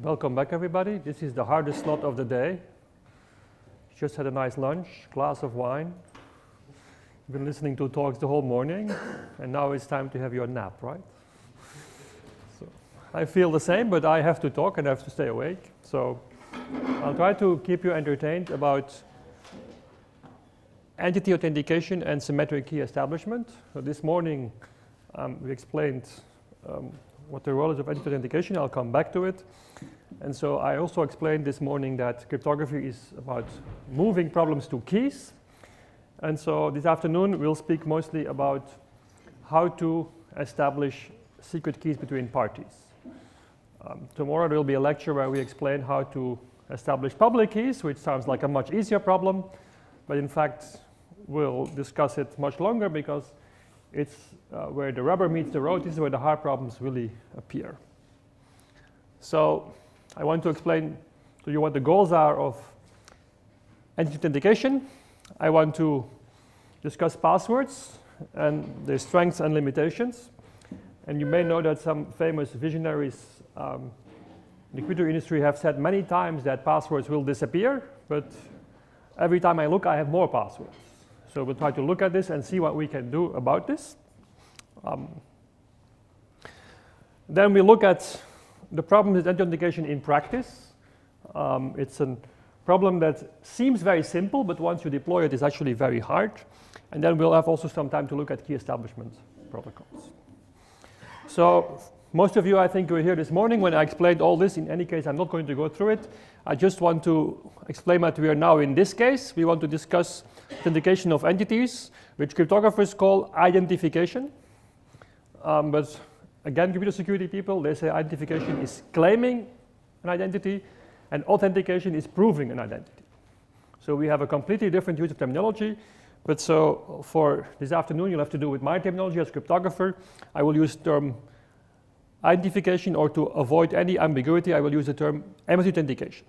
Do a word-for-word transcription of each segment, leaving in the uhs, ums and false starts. Welcome back, everybody. This is the hardest slot of the day. Just had a nice lunch, glass of wine. You've been listening to talks the whole morning, and now it's time to have your nap, right? So, I feel the same, but I have to talk and I have to stay awake. So I'll try to keep you entertained about entity authentication and symmetric key establishment. So this morning um, we explained um, what the role is of entity authentication. I'll come back to it. And so I also explained this morning that cryptography is about moving problems to keys. And so this afternoon we'll speak mostly about how to establish secret keys between parties. Um, tomorrow there will be a lecture where we explain how to establish public keys, which sounds like a much easier problem, but in fact we'll discuss it much longer because it's uh, where the rubber meets the road. This is where the hard problems really appear. So I want to explain to you what the goals are of entity authentication. I want to discuss passwords and their strengths and limitations. And you may know that some famous visionaries um, in the crypto industry have said many times that passwords will disappear, but every time I look, I have more passwords. So we'll try to look at this and see what we can do about this. Um, then we look at the problem with entity authentication in practice. Um, it's an problem that seems very simple, but once you deploy it, it's actually very hard. And then we'll have also some time to look at key establishment protocols. So most of you, I think, were here this morning when I explained all this. In any case, I'm not going to go through it. I just want to explain that we are now in this case. We want to discuss authentication of entities, which cryptographers call identification. Um, but again, computer security people, they say identification is claiming an identity, and authentication is proving an identity. So we have a completely different use of terminology. But so for this afternoon, you'll have to do with my terminology as cryptographer. I will use the term identification, or to avoid any ambiguity, I will use the term M S authentication.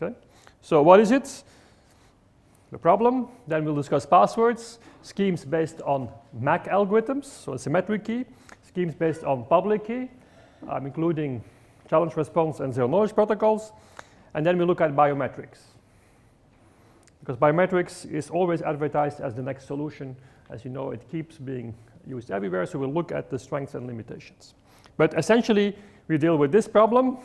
Okay? So what is it? The problem. Then we'll discuss passwords, schemes based on M A C algorithms, so a symmetric key, schemes based on public key, um, including challenge response and zero knowledge protocols, and then we look at biometrics, because biometrics is always advertised as the next solution. As you know, it keeps being used everywhere, so we'll look at the strengths and limitations. But essentially, we deal with this problem.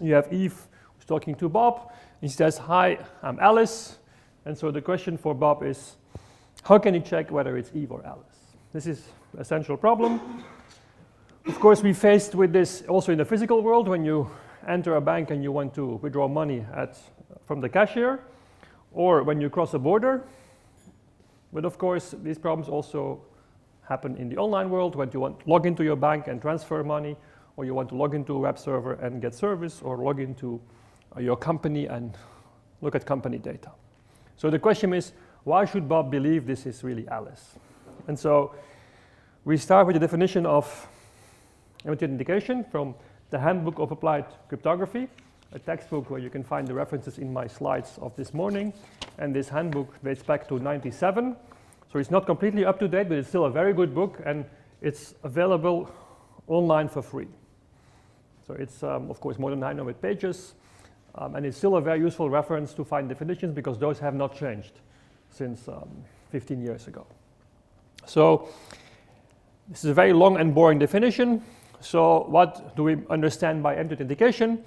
You have Eve who's talking to Bob, and she says, "Hi, I'm Alice." And so the question for Bob is, how can he check whether it's Eve or Alice? This is an essential problem. Of course, we faced with this also in the physical world. When you enter a bank and you want to withdraw money at, from the cashier, or when you cross a border. But of course, these problems also happen in the online world, when you want to log into your bank and transfer money, or you want to log into a web server and get service, or log into your company and look at company data. So the question is, why should Bob believe this is really Alice? And so we start with the definition of authentication from the Handbook of Applied Cryptography, a textbook where you can find the references in my slides of this morning. And this handbook dates back to ninety-seven. So it's not completely up to date, but it's still a very good book, and it's available online for free. So it's, um, of course, more than nine hundred pages, um, and it's still a very useful reference to find definitions, because those have not changed since um, fifteen years ago. So this is a very long and boring definition. So what do we understand by entity authentication?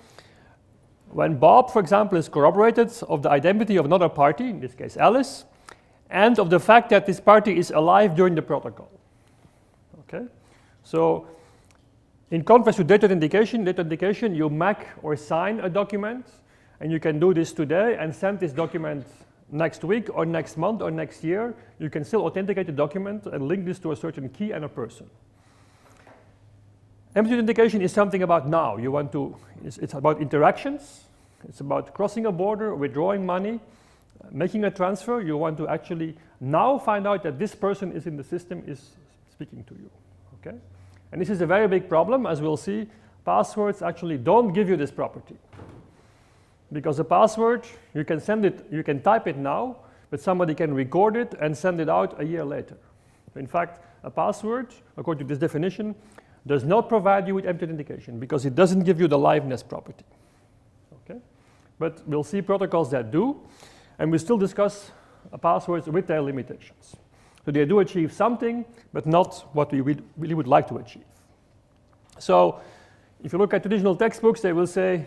When Bob, for example, is corroborated of the identity of another party, in this case Alice, and of the fact that this party is alive during the protocol. Okay? So in contrast to data authentication, data authentication, you M A C or sign a document, and you can do this today and send this document next week or next month or next year. You can still authenticate the document and link this to a certain key and a person. Entity authentication is something about now. You want to, it's, it's about interactions. It's about crossing a border, withdrawing money, making a transfer. You want to actually now find out that this person is in the system, is speaking to you. Okay? And this is a very big problem. As we'll see, passwords actually don't give you this property. Because a password, you can send it, you can type it now, but somebody can record it and send it out a year later. In fact, a password, according to this definition, does not provide you with empty indication because it doesn't give you the liveness property. Okay? But we'll see protocols that do, and we still discuss passwords with their limitations. So they do achieve something, but not what we really would like to achieve. So if you look at traditional textbooks, they will say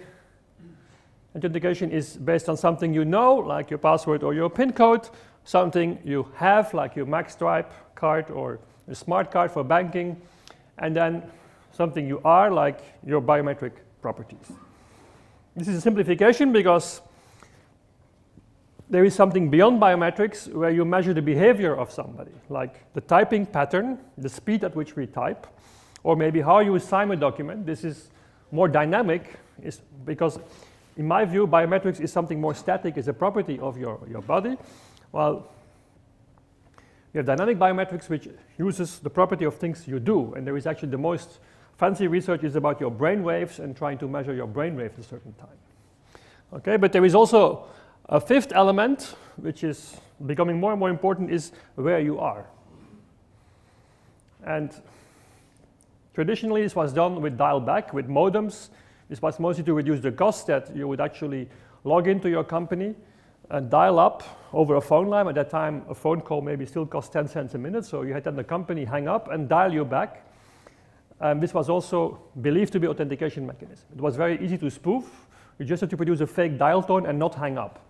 authentication is based on something you know, like your password or your PIN code, something you have, like your MAC Stripe card or a smart card for banking, and then something you are, like your biometric properties. This is a simplification because there is something beyond biometrics where you measure the behavior of somebody, like the typing pattern, the speed at which we type, or maybe how you sign a document. This is more dynamic is because, in my view, biometrics is something more static, is a property of your, your body, while you have dynamic biometrics which uses the property of things you do, and there is actually the most fancy research is about your brain waves and trying to measure your brain waves at a certain time. Okay, but there is also a fifth element, which is becoming more and more important, is where you are. And traditionally, this was done with dial-back, with modems. This was mostly to reduce the cost that you would actually log into your company and dial up over a phone line. At that time, a phone call maybe still cost ten cents a minute, so you had then the company hang up and dial you back. Um, this was also believed to be an authentication mechanism. It was very easy to spoof. You just had to produce a fake dial tone and not hang up.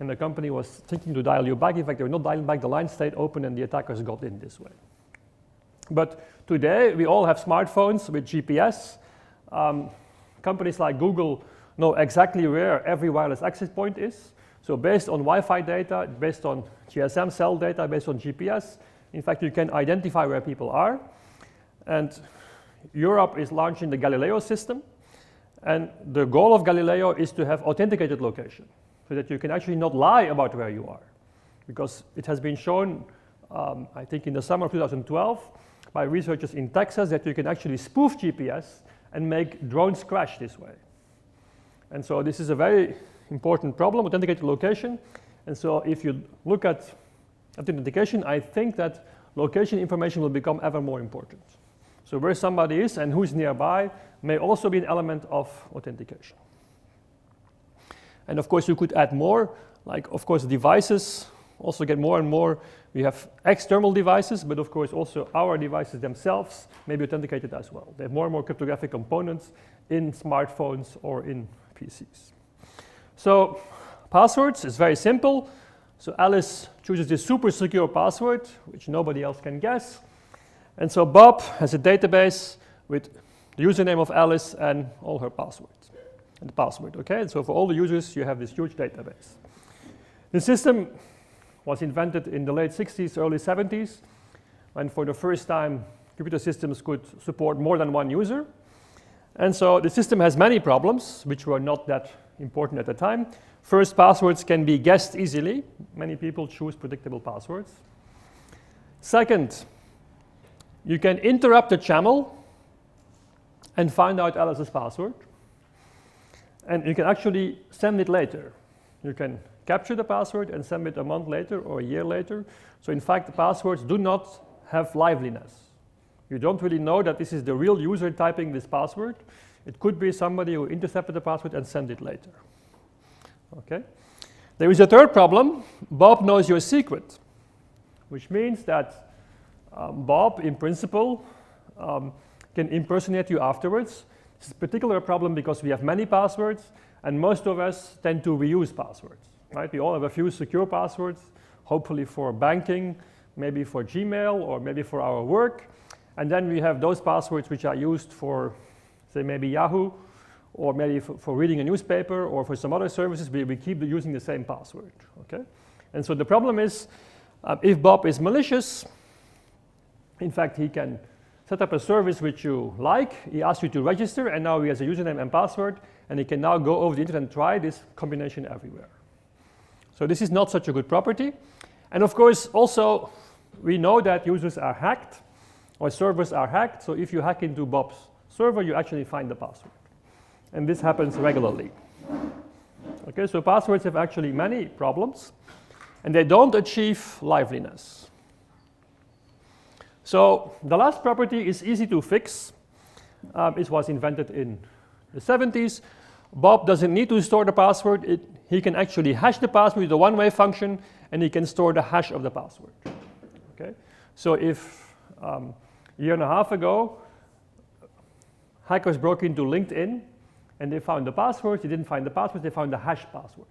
And the company was thinking to dial you back. In fact, they were not dialing back. The line stayed open and the attackers got in this way. But today, we all have smartphones with G P S. Um, companies like Google know exactly where every wireless access point is. So based on Wi-Fi data, based on G S M cell data, based on G P S, in fact, you can identify where people are. And Europe is launching the Galileo system. And the goal of Galileo is to have authenticated location so that you can actually not lie about where you are. Because it has been shown, um, I think in the summer of two thousand twelve, by researchers in Texas that you can actually spoof G P S and make drones crash this way. And so this is a very important problem, authenticated location. And so if you look at authentication, I think that location information will become ever more important. So where somebody is and who's nearby may also be an element of authentication. And of course, you could add more, like of course devices also get more and more. We have external devices, but of course also our devices themselves may be authenticated as well. They have more and more cryptographic components in smartphones or in P Cs. So passwords is very simple. So Alice chooses this super secure password, which nobody else can guess. And so Bob has a database with the username of Alice and all her passwords, and the password, okay? And so for all the users, you have this huge database. The system was invented in the late sixties, early seventies, when for the first time, computer systems could support more than one user. And so the system has many problems, which were not that important at the time. First, passwords can be guessed easily. Many people choose predictable passwords. Second, you can interrupt the channel and find out Alice's password. And you can actually send it later. You can capture the password and send it a month later or a year later. So in fact, the passwords do not have liveliness. You don't really know that this is the real user typing this password. It could be somebody who intercepted the password and sent it later. Okay. There is a third problem. Bob knows your secret, which means that Um, Bob, in principle, um, can impersonate you afterwards. This is a particular problem because we have many passwords, and most of us tend to reuse passwords. Right? We all have a few secure passwords, hopefully for banking, maybe for Gmail, or maybe for our work. And then we have those passwords which are used for, say, maybe Yahoo, or maybe for, for reading a newspaper, or for some other services. We, we keep using the same password. Okay? And so the problem is, um, if Bob is malicious, in fact, he can set up a service which you like. He asks you to register, and now he has a username and password, and he can now go over the internet and try this combination everywhere. So this is not such a good property. And of course, also, we know that users are hacked, or servers are hacked. So if you hack into Bob's server, you actually find the password. And this happens regularly. Okay, so passwords have actually many problems, and they don't achieve liveliness. So the last property is easy to fix, Um, it was invented in the seventies. Bob doesn't need to store the password. It, he can actually hash the password with a one-way function, and he can store the hash of the password. Okay? So if um, a year and a half ago, hackers broke into LinkedIn, and they found the passwords. They didn't find the passwords. They found the hash passwords.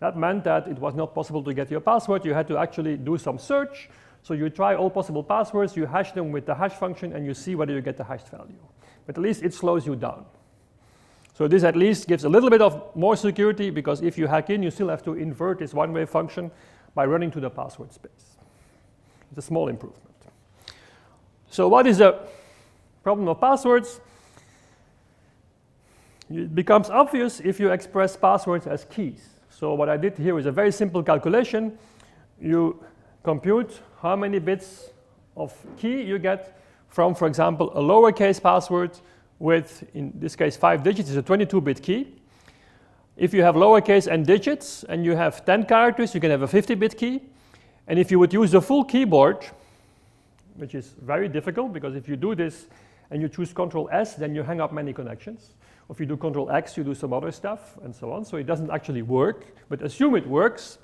That meant that it was not possible to get your password. You had to actually do some search. So you try all possible passwords. You hash them with the hash function, and you see whether you get the hashed value. But at least it slows you down. So this at least gives a little bit of more security, because if you hack in, you still have to invert this one-way function by running to the password space. It's a small improvement. So what is the problem of passwords? It becomes obvious if you express passwords as keys. So what I did here is a very simple calculation. You compute how many bits of key you get from, for example, a lowercase password with, in this case, five digits. It's a twenty-two bit key. If you have lowercase and digits, and you have ten characters, you can have a fifty bit key. And if you would use the full keyboard, which is very difficult, because if you do this and you choose control S, then you hang up many connections. If you do control X, you do some other stuff, and so on. So it doesn't actually work, but assume it works.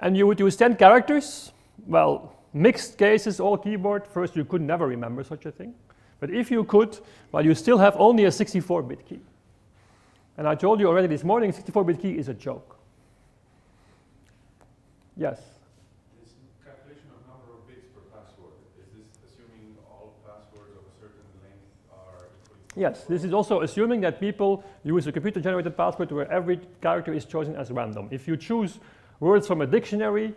And you would use ten characters. Well, mixed cases, all keyboard. First, you could never remember such a thing. But if you could, well, you still have only a sixty-four bit key. And I told you already this morning, sixty-four bit key is a joke. Yes? This calculation of number of bits per password, is this assuming all passwords of a certain length are equal? Yes, this is also assuming that people use a computer-generated password where every character is chosen as random. If you choose words from a dictionary,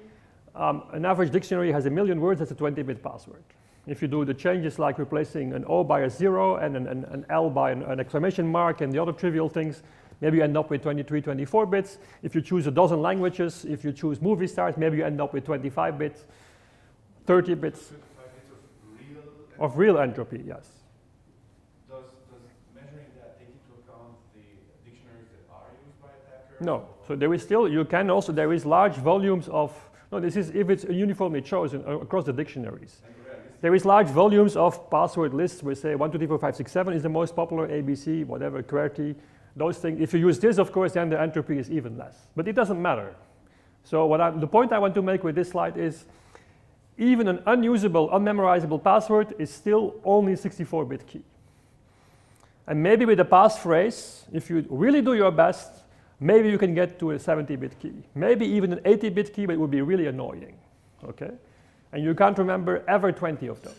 um, an average dictionary has a million words, that's a twenty bit password. If you do the changes like replacing an O by a zero and an, an, an L by an, an exclamation mark and the other trivial things, maybe you end up with twenty-three, twenty-four bits. If you choose a dozen languages, if you choose movie stars, maybe you end up with twenty-five bits, thirty bits. twenty-five bits of real entropy? Of real entropy, yes. Does, does measuring that take into account the dictionaries that are used by attackers? No. So there is still, you can also, there is large volumes of, no, this is if it's uniformly chosen across the dictionaries. There is large volumes of password lists where say one, two, three, four, five, six, seven is the most popular, A B C, whatever, QWERTY, those things. If you use this, of course, then the entropy is even less. But it doesn't matter. So what I, the point I want to make with this slide is even an unusable, unmemorizable password is still only sixty-four bit key. And maybe with a passphrase, if you really do your best, maybe you can get to a seventy bit key. Maybe even an eighty bit key, but it would be really annoying. Okay? And you can't remember ever twenty of those.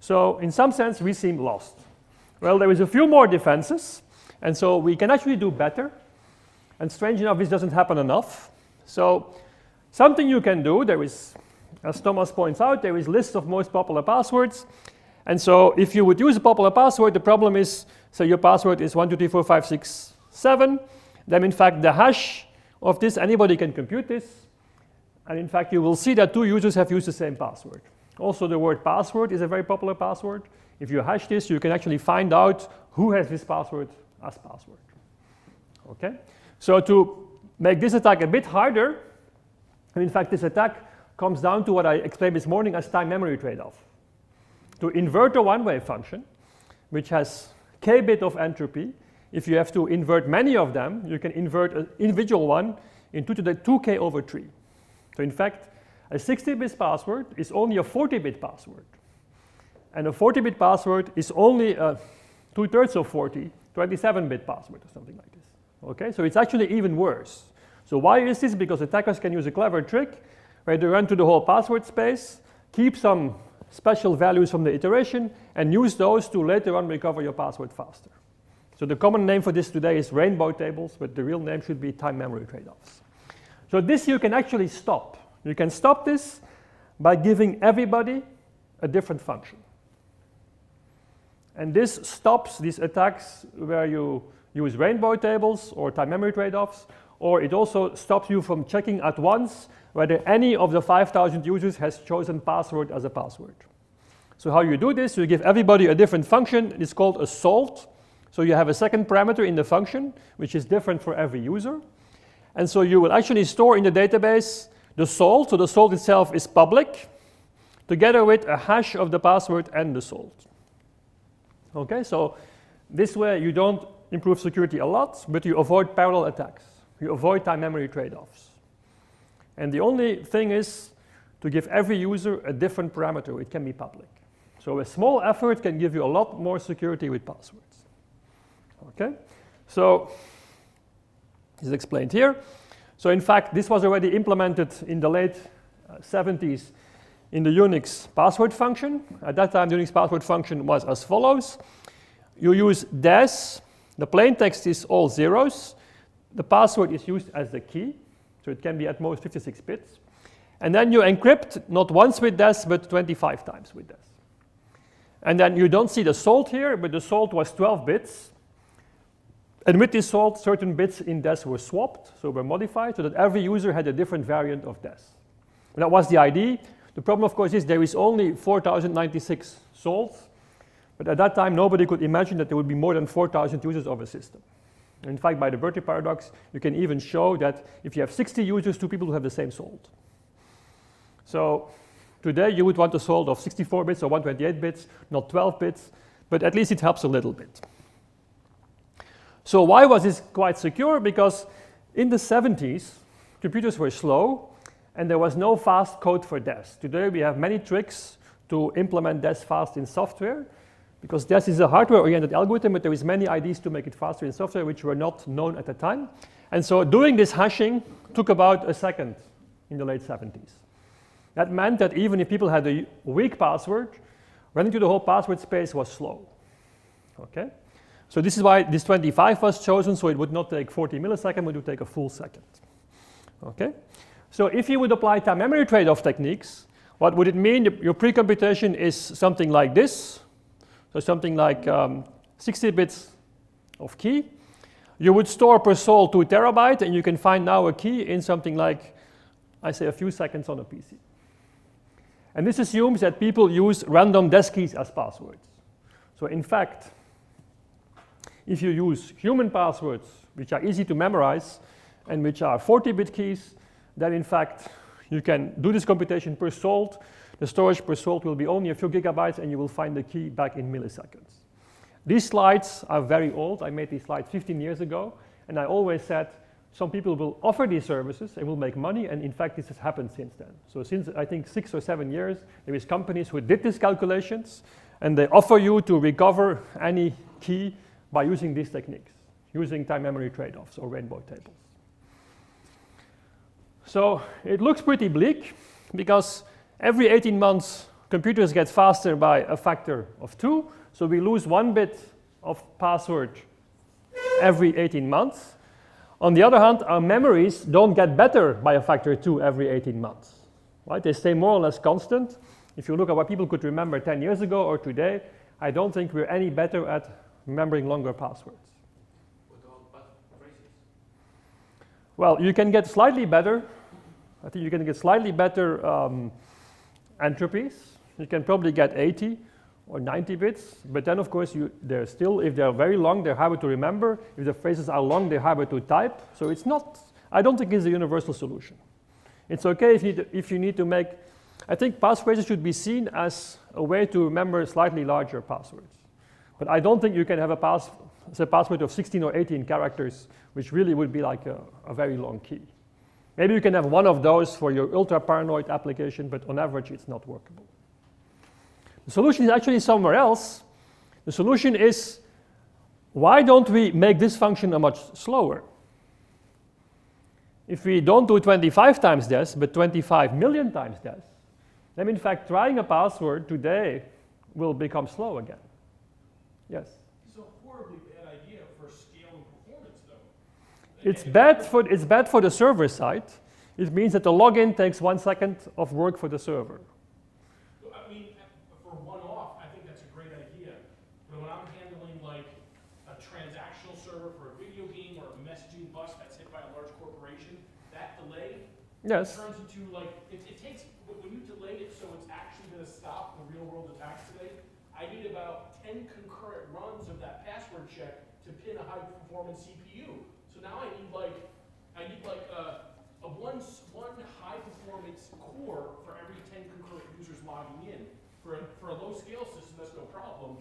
So in some sense, we seem lost. Well, there is a few more defenses. And so we can actually do better. And strange enough, this doesn't happen enough. So something you can do, there is, as Thomas points out, there is lists of most popular passwords. And so if you would use a popular password, the problem is, so your password is one, two, three, four, five, six, seven. Then in fact, the hash of this, anybody can compute this. And in fact, you will see that two users have used the same password. Also, the word password is a very popular password. If you hash this, you can actually find out who has this password as password. Okay? So to make this attack a bit harder, and in fact, this attack comes down to what I explained this morning as time memory trade-off. To invert a one-way function, which has k bit of entropy, if you have to invert many of them, you can invert an individual one into the two k over three. So in fact, a sixty bit password is only a forty bit password. And a forty bit password is only uh, two-thirds of forty, twenty-seven bit password or something like this. Okay? So it's actually even worse. So why is this? Because attackers can use a clever trick where they run to the whole password space, keep some special values from the iteration, and use those to later on recover your password faster. So the common name for this today is rainbow tables, but the real name should be time memory trade-offs. So this you can actually stop. You can stop this by giving everybody a different function. And this stops these attacks where you use rainbow tables or time memory trade-offs, or it also stops you from checking at once whether any of the five thousand users has chosen password as a password. So how you do this, you give everybody a different function. It's called a salt. So you have a second parameter in the function, which is different for every user. And so you will actually store in the database the salt. So the salt itself is public, together with a hash of the password and the salt. Okay, so this way you don't improve security a lot, but you avoid parallel attacks. You avoid time memory trade-offs. And the only thing is to give every user a different parameter. It can be public. So a small effort can give you a lot more security with passwords. Okay, so this is explained here. So in fact, this was already implemented in the late uh, seventies in the Unix password function. At that time, the Unix password function was as follows. You use D E S. The plain text is all zeros. The password is used as the key, so it can be at most fifty-six bits. And then you encrypt not once with D E S, but twenty-five times with D E S. And then you don't see the salt here, but the salt was twelve bits. And with this salt, certain bits in D E S were swapped, so were modified, so that every user had a different variant of D E S. And that was the idea. The problem, of course, is there is only four thousand ninety-six salts. But at that time, nobody could imagine that there would be more than four thousand users of a system. And in fact, by the Berti paradox, you can even show that if you have sixty users, two people who have the same salt. So today, you would want a salt of sixty-four bits or one hundred twenty-eight bits, not twelve bits. But at least it helps a little bit. So why was this quite secure? Because in the seventies, computers were slow, and there was no fast code for D E S. Today, we have many tricks to implement D E S fast in software, because D E S is a hardware-oriented algorithm, but there is many ideas to make it faster in software, which were not known at the time. And so doing this hashing took about a second in the late seventies. That meant that even if people had a weak password, running through the whole password space was slow. Okay? So this is why this twenty-five was chosen, so it would not take forty milliseconds, it would take a full second. Okay? So if you would apply time memory trade-off techniques, what would it mean? Your pre-computation is something like this. So something like um, sixty bits of key. You would store per soul two terabytes, and you can find now a key in something like, I say, a few seconds on a P C. And this assumes that people use random D E S keys as passwords. So in fact, if you use human passwords, which are easy to memorize, and which are forty-bit keys, then in fact, you can do this computation per soul. The storage per salt will be only a few gigabytes, and you will find the key back in milliseconds. These slides are very old. I made these slides fifteen years ago, and I always said some people will offer these services and will make money, and in fact, this has happened since then. So since, I think, six or seven years, there is companies who did these calculations, and they offer you to recover any key by using these techniques, using time memory trade-offs or rainbow tables. So it looks pretty bleak, because every eighteen months, computers get faster by a factor of two. So we lose one bit of password every eighteen months. On the other hand, our memories don't get better by a factor of two every eighteen months. Right? They stay more or less constant. If you look at what people could remember ten years ago or today, I don't think we're any better at remembering longer passwords. Well, you can get slightly better. I think you can get slightly better um, entropies. You can probably get eighty or ninety bits, but then of course you, they're still, if they're very long, they're harder to remember. If the phrases are long, they're harder to type. So it's not, I don't think it's a universal solution. It's okay if you, need to, if you need to make, I think passphrases should be seen as a way to remember slightly larger passwords. But I don't think you can have a, pass, a password of sixteen or eighteen characters, which really would be like a, a very long key. Maybe you can have one of those for your ultra-paranoid application, but on average, it's not workable. The solution is actually somewhere else. The solution is, why don't we make this function much slower? If we don't do twenty-five times D E S, but twenty-five million times D E S, then in fact, trying a password today will become slow again. Yes? It's a horribly bad idea for scaling performance, though. It's bad for, it's bad for the server side. It means that the login takes one second of work for the server. I mean, for one-off, I think that's a great idea. But when I'm handling like a transactional server for a video game or a messaging bus that's hit by a large corporation, that delay yes. turns into like, it, it takes, when you delay it so it's actually going to stop the real-world attacks today, I need about ten concurrent runs of that password check to pin a high-performance C P U. So now I need like I need like a, a one one high-performance core for every ten concurrent users logging in. For a, for a low-scale system, that's no problem.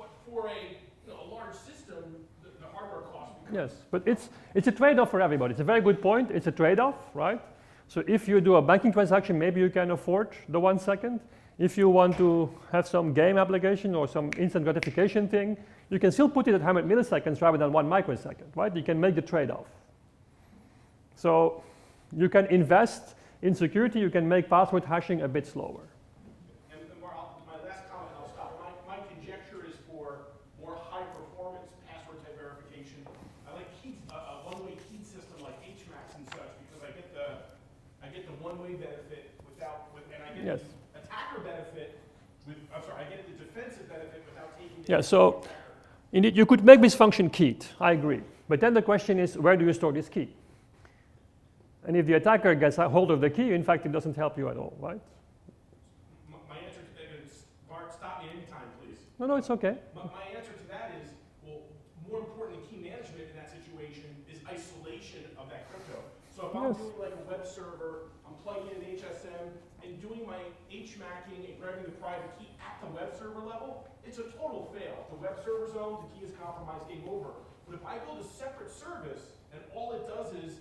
But for a, you know, a large system, the, the hardware cost becomes. Yes, but it's, it's a trade-off for everybody. It's a very good point. It's a trade-off, right? So if you do a banking transaction, maybe you can afford the one second. If you want to have some game application or some instant gratification thing, you can still put it at one hundred milliseconds rather than one microsecond, right? You can make the trade-off. So you can invest in security. You can make password hashing a bit slower. And my last comment, I'll stop. My, my conjecture is for more high-performance password-type verification. I like key, uh, a one-way key system like H MACs and such, because I get the I get the one-way benefit without, with, and I get yes. the attacker benefit. With, I'm sorry, I get the defensive benefit without taking. The yeah. So. Indeed, you could make this function keyed, I agree. But then the question is, where do you store this key? And if the attacker gets a hold of the key, in fact, it doesn't help you at all, right? My answer to that is, Bart, stop me anytime, please. No, no, it's okay. My, my answer to that is, well, more important than key management in that situation is isolation of that crypto. So if yes. I'm doing like a web server, I'm plugging in an H S M, and doing my H MACing and grabbing the private key at the web server level, it's a total fail. The web server's owned, the key is compromised, game over. But if I build a separate service and all it does is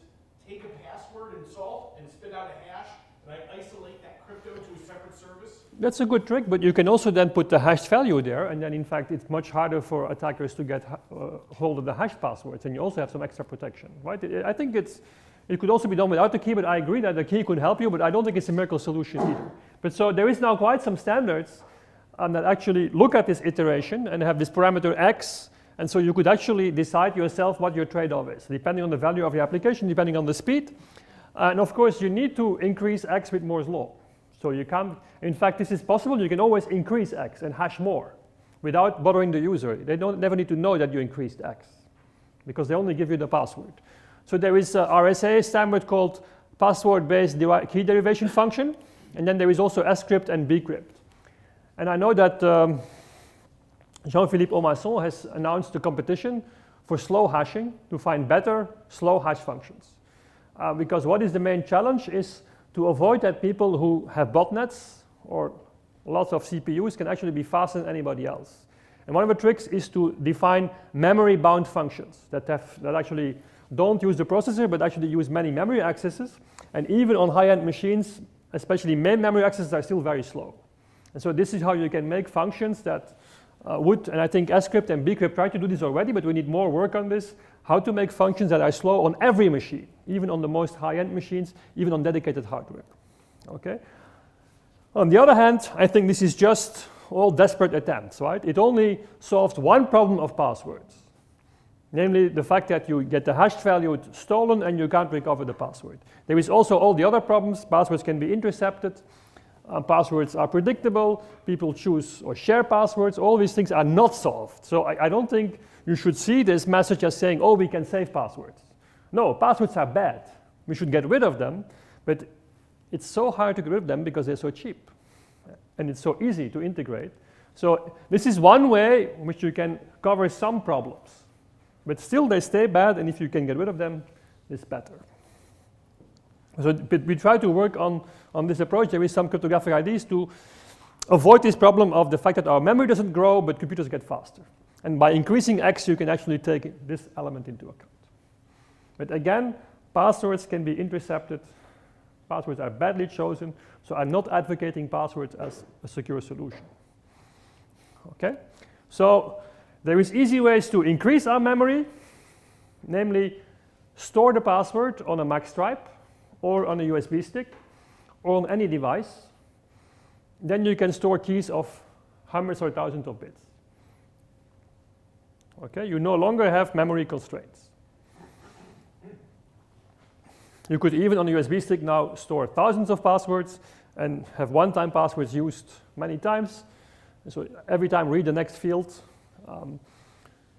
take a password and salt and spit out a hash, and I isolate that crypto to a separate service. That's a good trick, but you can also then put the hashed value there, and then in fact it's much harder for attackers to get uh, hold of the hash passwords, and you also have some extra protection, right? I think it's, it could also be done without the key, but I agree that the key could help you, but I don't think it's a miracle solution either. But so there is now quite some standards and that actually look at this iteration and have this parameter x, and so you could actually decide yourself what your trade-off is, depending on the value of your application, depending on the speed. And of course, you need to increase x with Moore's law. So you can't, in fact, this is possible. You can always increase x and hash more without bothering the user. They don't never need to know that you increased x, because they only give you the password. So there is a R S A standard called Password-Based Key Derivation Function, and then there is also S Crypt and B Crypt. And I know that um, Jean-Philippe Aumasson has announced a competition for slow hashing to find better slow hash functions. Uh, because what is the main challenge is to avoid that people who have botnets or lots of C P Us can actually be faster than anybody else. And one of the tricks is to define memory-bound functions that, have, that actually don't use the processor but actually use many memory accesses. And even on high-end machines, especially main memory accesses are still very slow. And so this is how you can make functions that uh, would, and I think S Crypt and B Crypt try to do this already, but we need more work on this, how to make functions that are slow on every machine, even on the most high-end machines, even on dedicated hardware. Okay? On the other hand, I think this is just all desperate attempts, right? It only solved one problem of passwords, namely the fact that you get the hashed value stolen and you can't recover the password. There is also all the other problems. Passwords can be intercepted. Uh, passwords are predictable, people choose or share passwords, all these things are not solved. So I, I don't think you should see this message as saying, oh, we can save passwords. No, passwords are bad. We should get rid of them, but it's so hard to get rid of them because they're so cheap and it's so easy to integrate. So this is one way in which you can cover some problems, but still they stay bad, and if you can get rid of them, it's better. So we try to work on, on this approach. There is some cryptographic ideas to avoid this problem of the fact that our memory doesn't grow, but computers get faster. And by increasing X, you can actually take this element into account. But again, passwords can be intercepted. Passwords are badly chosen. So I'm not advocating passwords as a secure solution. Okay? So there is easy ways to increase our memory, namely store the password on a M A C stripe, or on a U S B stick, or on any device. Then you can store keys of hundreds or thousands of bits. Okay, you no longer have memory constraints. You could even on a U S B stick now store thousands of passwords and have one-time passwords used many times. And so every time read the next field. Um,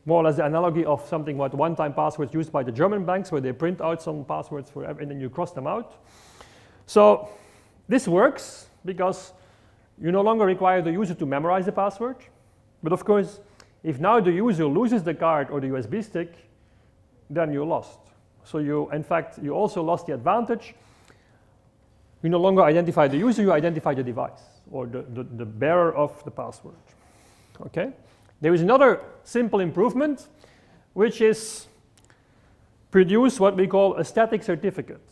More or less the analogy of something what one-time passwords used by the German banks, where they print out some passwords for every, and then you cross them out. So this works because you no longer require the user to memorize the password. But of course, if now the user loses the card or the U S B stick, then you lost. So you, in fact, you also lost the advantage. You no longer identify the user, you identify the device or the, the, the bearer of the password. Okay? There is another simple improvement, which is produce what we call a static certificate.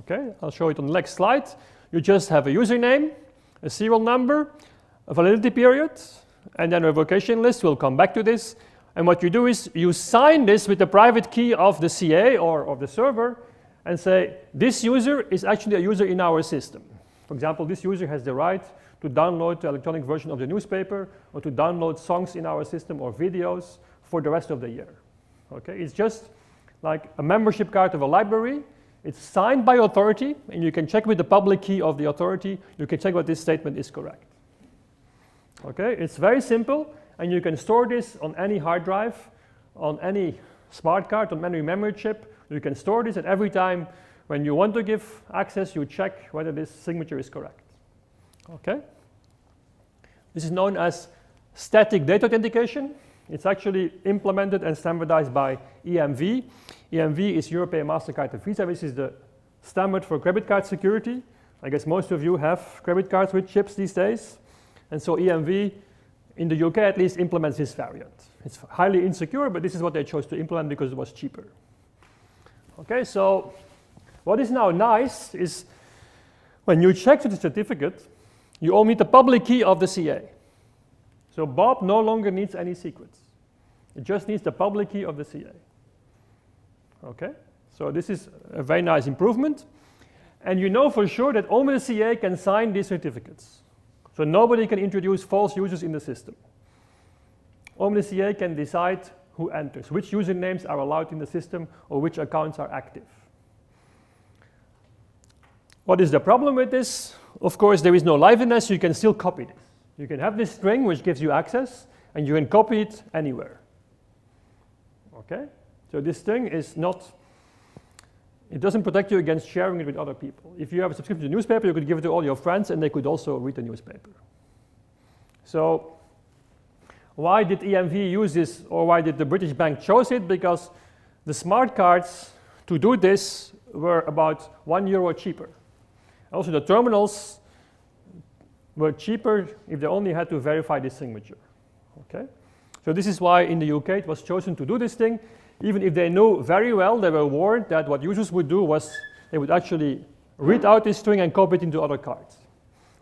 Okay, I'll show it on the next slide. You just have a username, a serial number, a validity period, and then a revocation list. We'll come back to this. And what you do is you sign this with the private key of the C A or of the server and say, this user is actually a user in our system. For example, this user has the right to download the electronic version of the newspaper or to download songs in our system or videos for the rest of the year. Okay? It's just like a membership card of a library. It's signed by authority, and you can check with the public key of the authority. You can check what this statement is correct. Okay? It's very simple, and you can store this on any hard drive, on any smart card, on any memory chip. You can store this, and every time when you want to give access, you check whether this signature is correct. Okay? This is known as static data authentication. It's actually implemented and standardized by E M V. E M V is European MasterCard and Visa, which is the standard for credit card security. I guess most of you have credit cards with chips these days. And so E M V, in the U K at least, implements this variant. It's highly insecure, but this is what they chose to implement because it was cheaper. Okay, so what is now nice is when you check the certificate, you only need the public key of the C A. So Bob no longer needs any secrets. It just needs the public key of the C A. Okay, so this is a very nice improvement. And you know for sure that only the C A can sign these certificates. So nobody can introduce false users in the system. Only the C A can decide who enters, which usernames are allowed in the system, or which accounts are active. What is the problem with this? Of course, there is no liveliness. You can still copy this. You can have this string, which gives you access, and you can copy it anywhere. Okay? So this thing is not, it doesn't protect you against sharing it with other people. If you have a subscription to a newspaper, you could give it to all your friends and they could also read the newspaper. So why did E M V use this, or why did the British bank chose it? Because the smart cards to do this were about one euro cheaper. Also the terminals were cheaper if they only had to verify this signature. Okay? So this is why in the U K it was chosen to do this thing. Even if they knew very well, they were warned that what users would do was they would actually read out this string and copy it into other cards.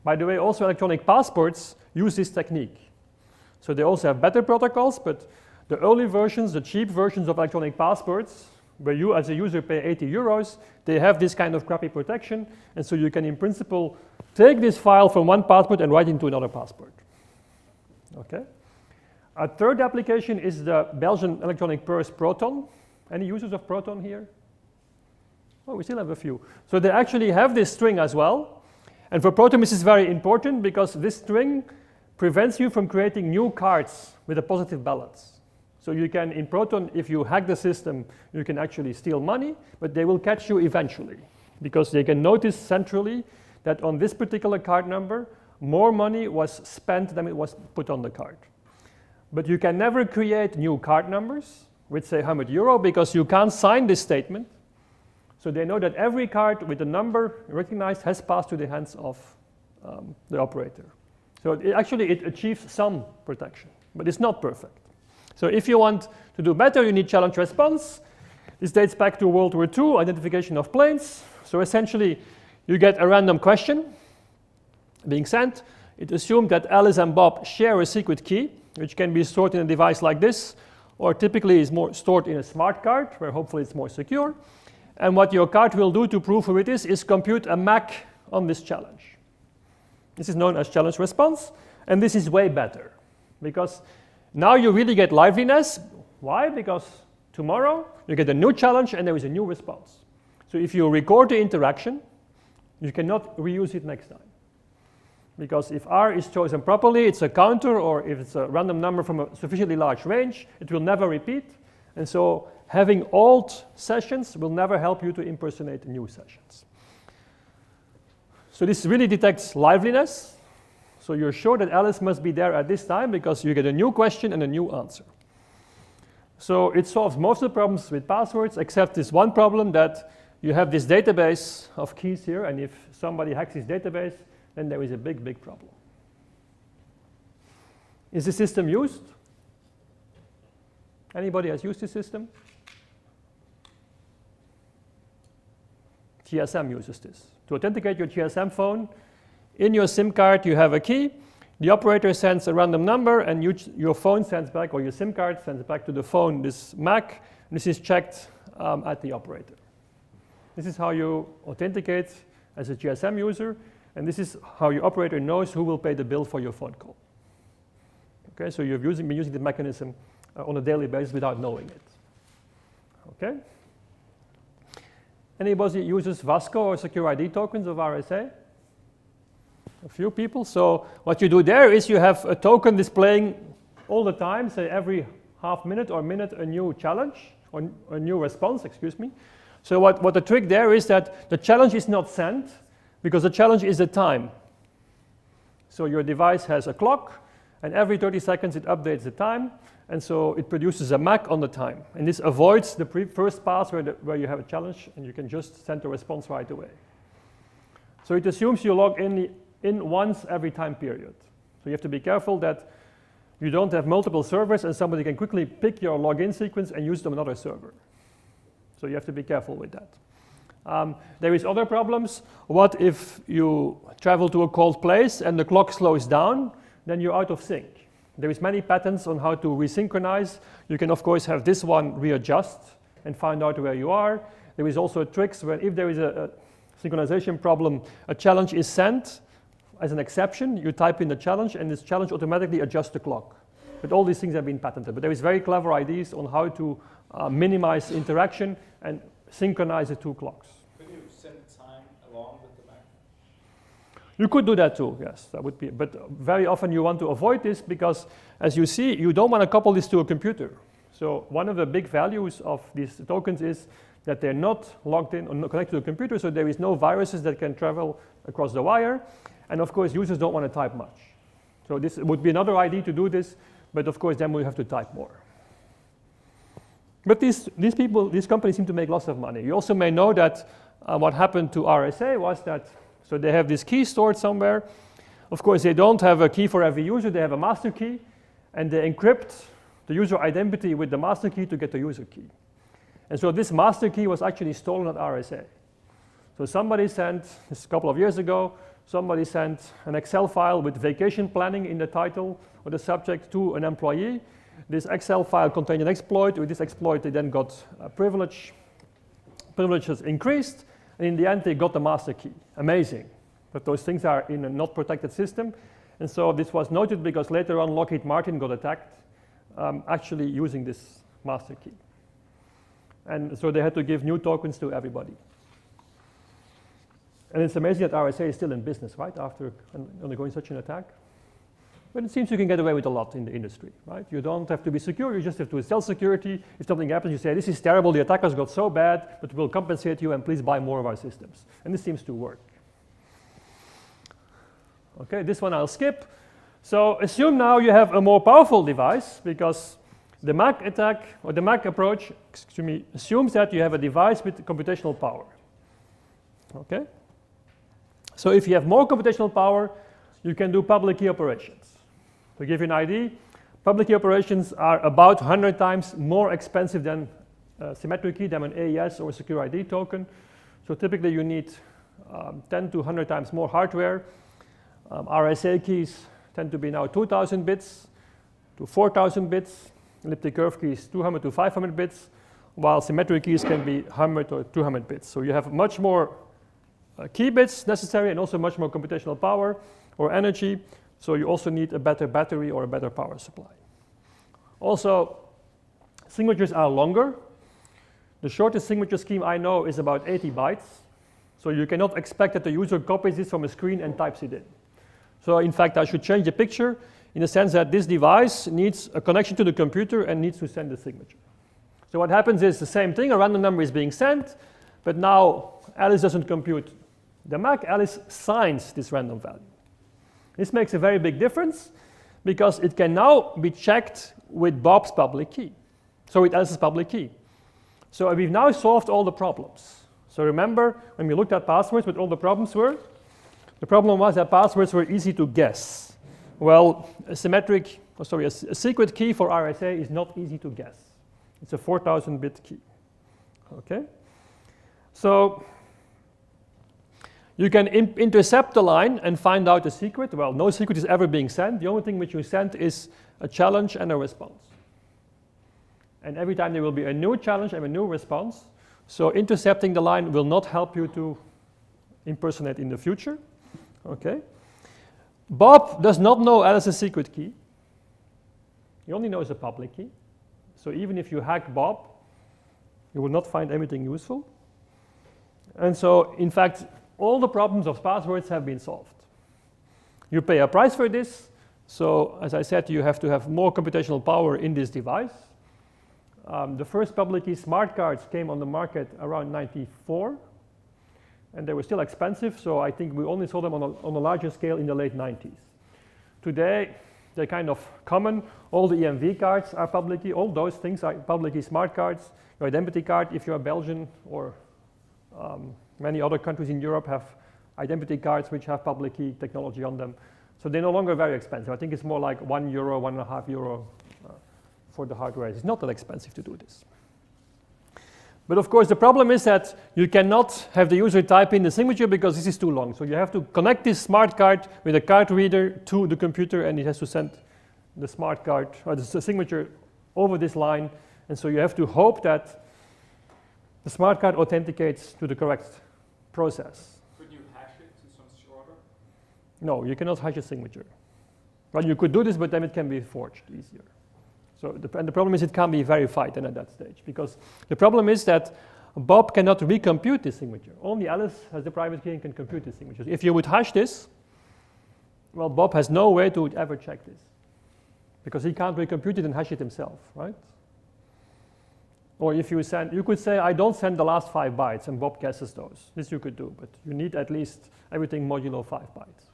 By the way, also electronic passports use this technique. So they also have better protocols, but the early versions, the cheap versions of electronic passports, where you as a user pay eighty euros, they have this kind of crappy protection. And so you can, in principle, take this file from one passport and write into another passport. Okay? A third application is the Belgian electronic purse Proton. Any users of Proton here? Oh, we still have a few. So they actually have this string as well. And for Proton, this is very important because this string prevents you from creating new cards with a positive balance. So you can, in Proton, if you hack the system, you can actually steal money, but they will catch you eventually because they can notice centrally that on this particular card number, more money was spent than it was put on the card. But you can never create new card numbers with, say, one hundred euro because you can't sign this statement. So they know that every card with a number recognized has passed to the hands of um, the operator. So it actually, it achieves some protection, but it's not perfect. So if you want to do better, you need challenge response. This dates back to World War Two, identification of planes. So essentially, you get a random question being sent. It assumed that Alice and Bob share a secret key, which can be stored in a device like this, or typically is more stored in a smart card, where hopefully it's more secure. And what your card will do to prove who it is is compute a M A C on this challenge. This is known as challenge response, and this is way better, because now you really get liveliness. Why? Because tomorrow you get a new challenge and there is a new response. So if you record the interaction, you cannot reuse it next time. Because if R is chosen properly, it's a counter, or if it's a random number from a sufficiently large range, it will never repeat. And so having old sessions will never help you to impersonate new sessions. So this really detects liveliness. So you're sure that Alice must be there at this time because you get a new question and a new answer. So it solves most of the problems with passwords, except this one problem that you have this database of keys here, and if somebody hacks this database, then there is a big, big problem. Is the system used? Anybody has used this system? G S M uses this. To authenticate your G S M phone, in your SIM card you have a key. The operator sends a random number, and you your phone sends back, or your SIM card sends back to the phone this M A C. This is checked um, at the operator. This is how you authenticate as a G S M user, and this is how your operator knows who will pay the bill for your phone call. Okay, so you've using, been using the mechanism uh, on a daily basis without knowing it. Okay. Anybody uses VASCO or Secure I D tokens of R S A? A few people. So what you do there is you have a token displaying all the time, say every half minute or minute a new challenge, or a new response, excuse me. So what, what the trick there is that the challenge is not sent, because the challenge is a time. So your device has a clock, and every thirty seconds it updates the time, and so it produces a M A C on the time. And this avoids the pre first pass where, the, where you have a challenge, and you can just send a response right away. So it assumes you log in the in once every time period. So you have to be careful that you don't have multiple servers and somebody can quickly pick your login sequence and use them on another server. So you have to be careful with that. Um, there is other problems. What if you travel to a cold place and the clock slows down? Then you're out of sync. There is many patterns on how to resynchronize. You can of course have this one readjust and find out where you are. There is also tricks where if there is a, a synchronization problem, a challenge is sent. As an exception, you type in the challenge, and this challenge automatically adjusts the clock. But all these things have been patented. But there is very clever ideas on how to uh, minimize interaction and synchronize the two clocks. Could you send time along with the M A C? You could do that too, yes. That would be. But very often you want to avoid this because, as you see, you don't want to couple this to a computer. So one of the big values of these tokens is that they're not logged in or not connected to the computer, so there is no viruses that can travel across the wire. And of course, users don't want to type much. So this would be another idea to do this, but of course, then we have to type more. But these, these people, these companies seem to make lots of money. You also may know that uh, what happened to R S A was that, so they have this key stored somewhere. Of course, they don't have a key for every user. They have a master key, and they encrypt the user identity with the master key to get the user key. And so this master key was actually stolen at R S A. So somebody sent, this a couple of years ago, somebody sent an Excel file with vacation planning in the title or the subject to an employee. This Excel file contained an exploit. With this exploit, they then got a privilege. Privileges increased, and in the end, they got the master key. Amazing. But those things are in a not protected system. And so this was noted because later on, Lockheed Martin got attacked um, actually using this master key. And so they had to give new tokens to everybody. And it's amazing that R S A is still in business, right, after undergoing such an attack. But it seems you can get away with a lot in the industry, right? You don't have to be secure, you just have to sell security. If something happens, you say, this is terrible, the attackers got so bad, but we'll compensate you and please buy more of our systems. And this seems to work. Okay, this one I'll skip. So assume now you have a more powerful device, because the M A C attack, or the M A C approach, excuse me, assumes that you have a device with computational power. Okay? So if you have more computational power, you can do public key operations. To give you an idea, public key operations are about one hundred times more expensive than a symmetric key, than an A E S or a secure I D token. So typically you need um, ten to one hundred times more hardware. Um, R S A keys tend to be now two thousand bits to four thousand bits. Elliptic curve keys two hundred to five hundred bits, while symmetric keys can be one hundred or two hundred bits. So you have much more Uh, key bits necessary and also much more computational power or energy, so you also need a better battery or a better power supply. Also, signatures are longer. The shortest signature scheme I know is about eighty bytes, so you cannot expect that the user copies this from a screen and types it in. So in fact, I should change the picture in the sense that this device needs a connection to the computer and needs to send the signature. So what happens is the same thing, a random number is being sent, but now Alice doesn't compute the M A C, Alice signs this random value. This makes a very big difference because it can now be checked with Bob's public key, so with Alice's public key. So we've now solved all the problems. So remember when we looked at passwords, what all the problems were? The problem was that passwords were easy to guess. Well, a symmetric oh, sorry, a, a secret key for R S A is not easy to guess. It's a four thousand bit key. Okay, so you can intercept the line and find out the secret. Well, no secret is ever being sent. The only thing which you send is a challenge and a response. And every time there will be a new challenge and a new response. So intercepting the line will not help you to impersonate in the future. Okay. Bob does not know Alice's secret key. He only knows the public key. So even if you hack Bob, you will not find anything useful. And so, in fact, all the problems of passwords have been solved. You pay a price for this. So, as I said, you have to have more computational power in this device. Um, the first public key smart cards came on the market around ninety-four, and they were still expensive, so I think we only saw them on a, on a larger scale in the late nineties. Today, they're kind of common. All the E M V cards are public key. All those things are public key smart cards. Your identity card, if you're Belgian, or um, many other countries in Europe have identity cards which have public key technology on them. So they're no longer very expensive. I think it's more like one euro, one and a half euro. For the hardware, it's not that expensive to do this. But of course, the problem is that you cannot have the user type in the signature because this is too long. So you have to connect this smart card with a card reader to the computer, and it has to send the smart card or the signature over this line. And so you have to hope that the smart card authenticates to the correct process. Could you hash it to some shorter? No, you cannot hash a signature. Well, you could do this, but then it can be forged easier. So the, and the problem is it can't be verified then at that stage, because the problem is that Bob cannot recompute this signature. Only Alice has the private key and can compute this signature. If you would hash this, well, Bob has no way to ever check this, because he can't recompute it and hash it himself, right? Or if you send, you could say, I don't send the last five bytes, and Bob guesses those. This you could do, but you need at least everything modulo five bytes.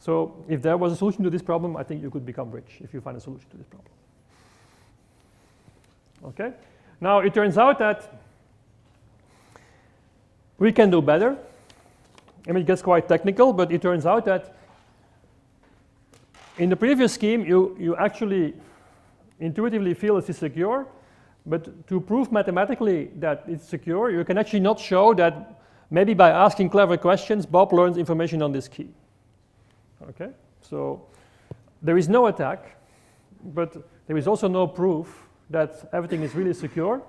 So if there was a solution to this problem, I think you could become rich if you find a solution to this problem. Okay? Now, it turns out that we can do better. I mean, it gets quite technical, but it turns out that in the previous scheme, you, you actually intuitively feel it is secure. But to prove mathematically that it's secure, you can actually not show that maybe by asking clever questions, Bob learns information on this key. Okay, so there is no attack, but there is also no proof that everything is really secure.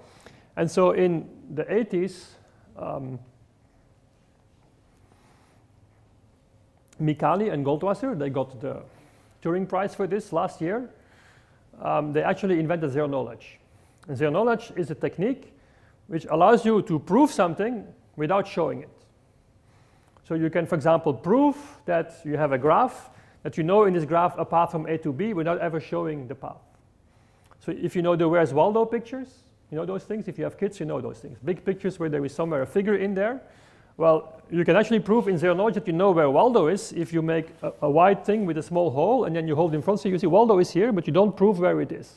And so in the eighties, um, Mikali and Goldwasser, they got the Turing Prize for this last year. Um, they actually invented zero knowledge. And zero knowledge is a technique which allows you to prove something without showing it. So you can, for example, prove that you have a graph, that you know in this graph a path from A to B without ever showing the path. So if you know the Where's Waldo pictures, you know those things. If you have kids, you know those things. Big pictures where there is somewhere a figure in there. Well, you can actually prove in zero knowledge that you know where Waldo is if you make a, a wide thing with a small hole and then you hold it in front, so you see Waldo is here, but you don't prove where it is.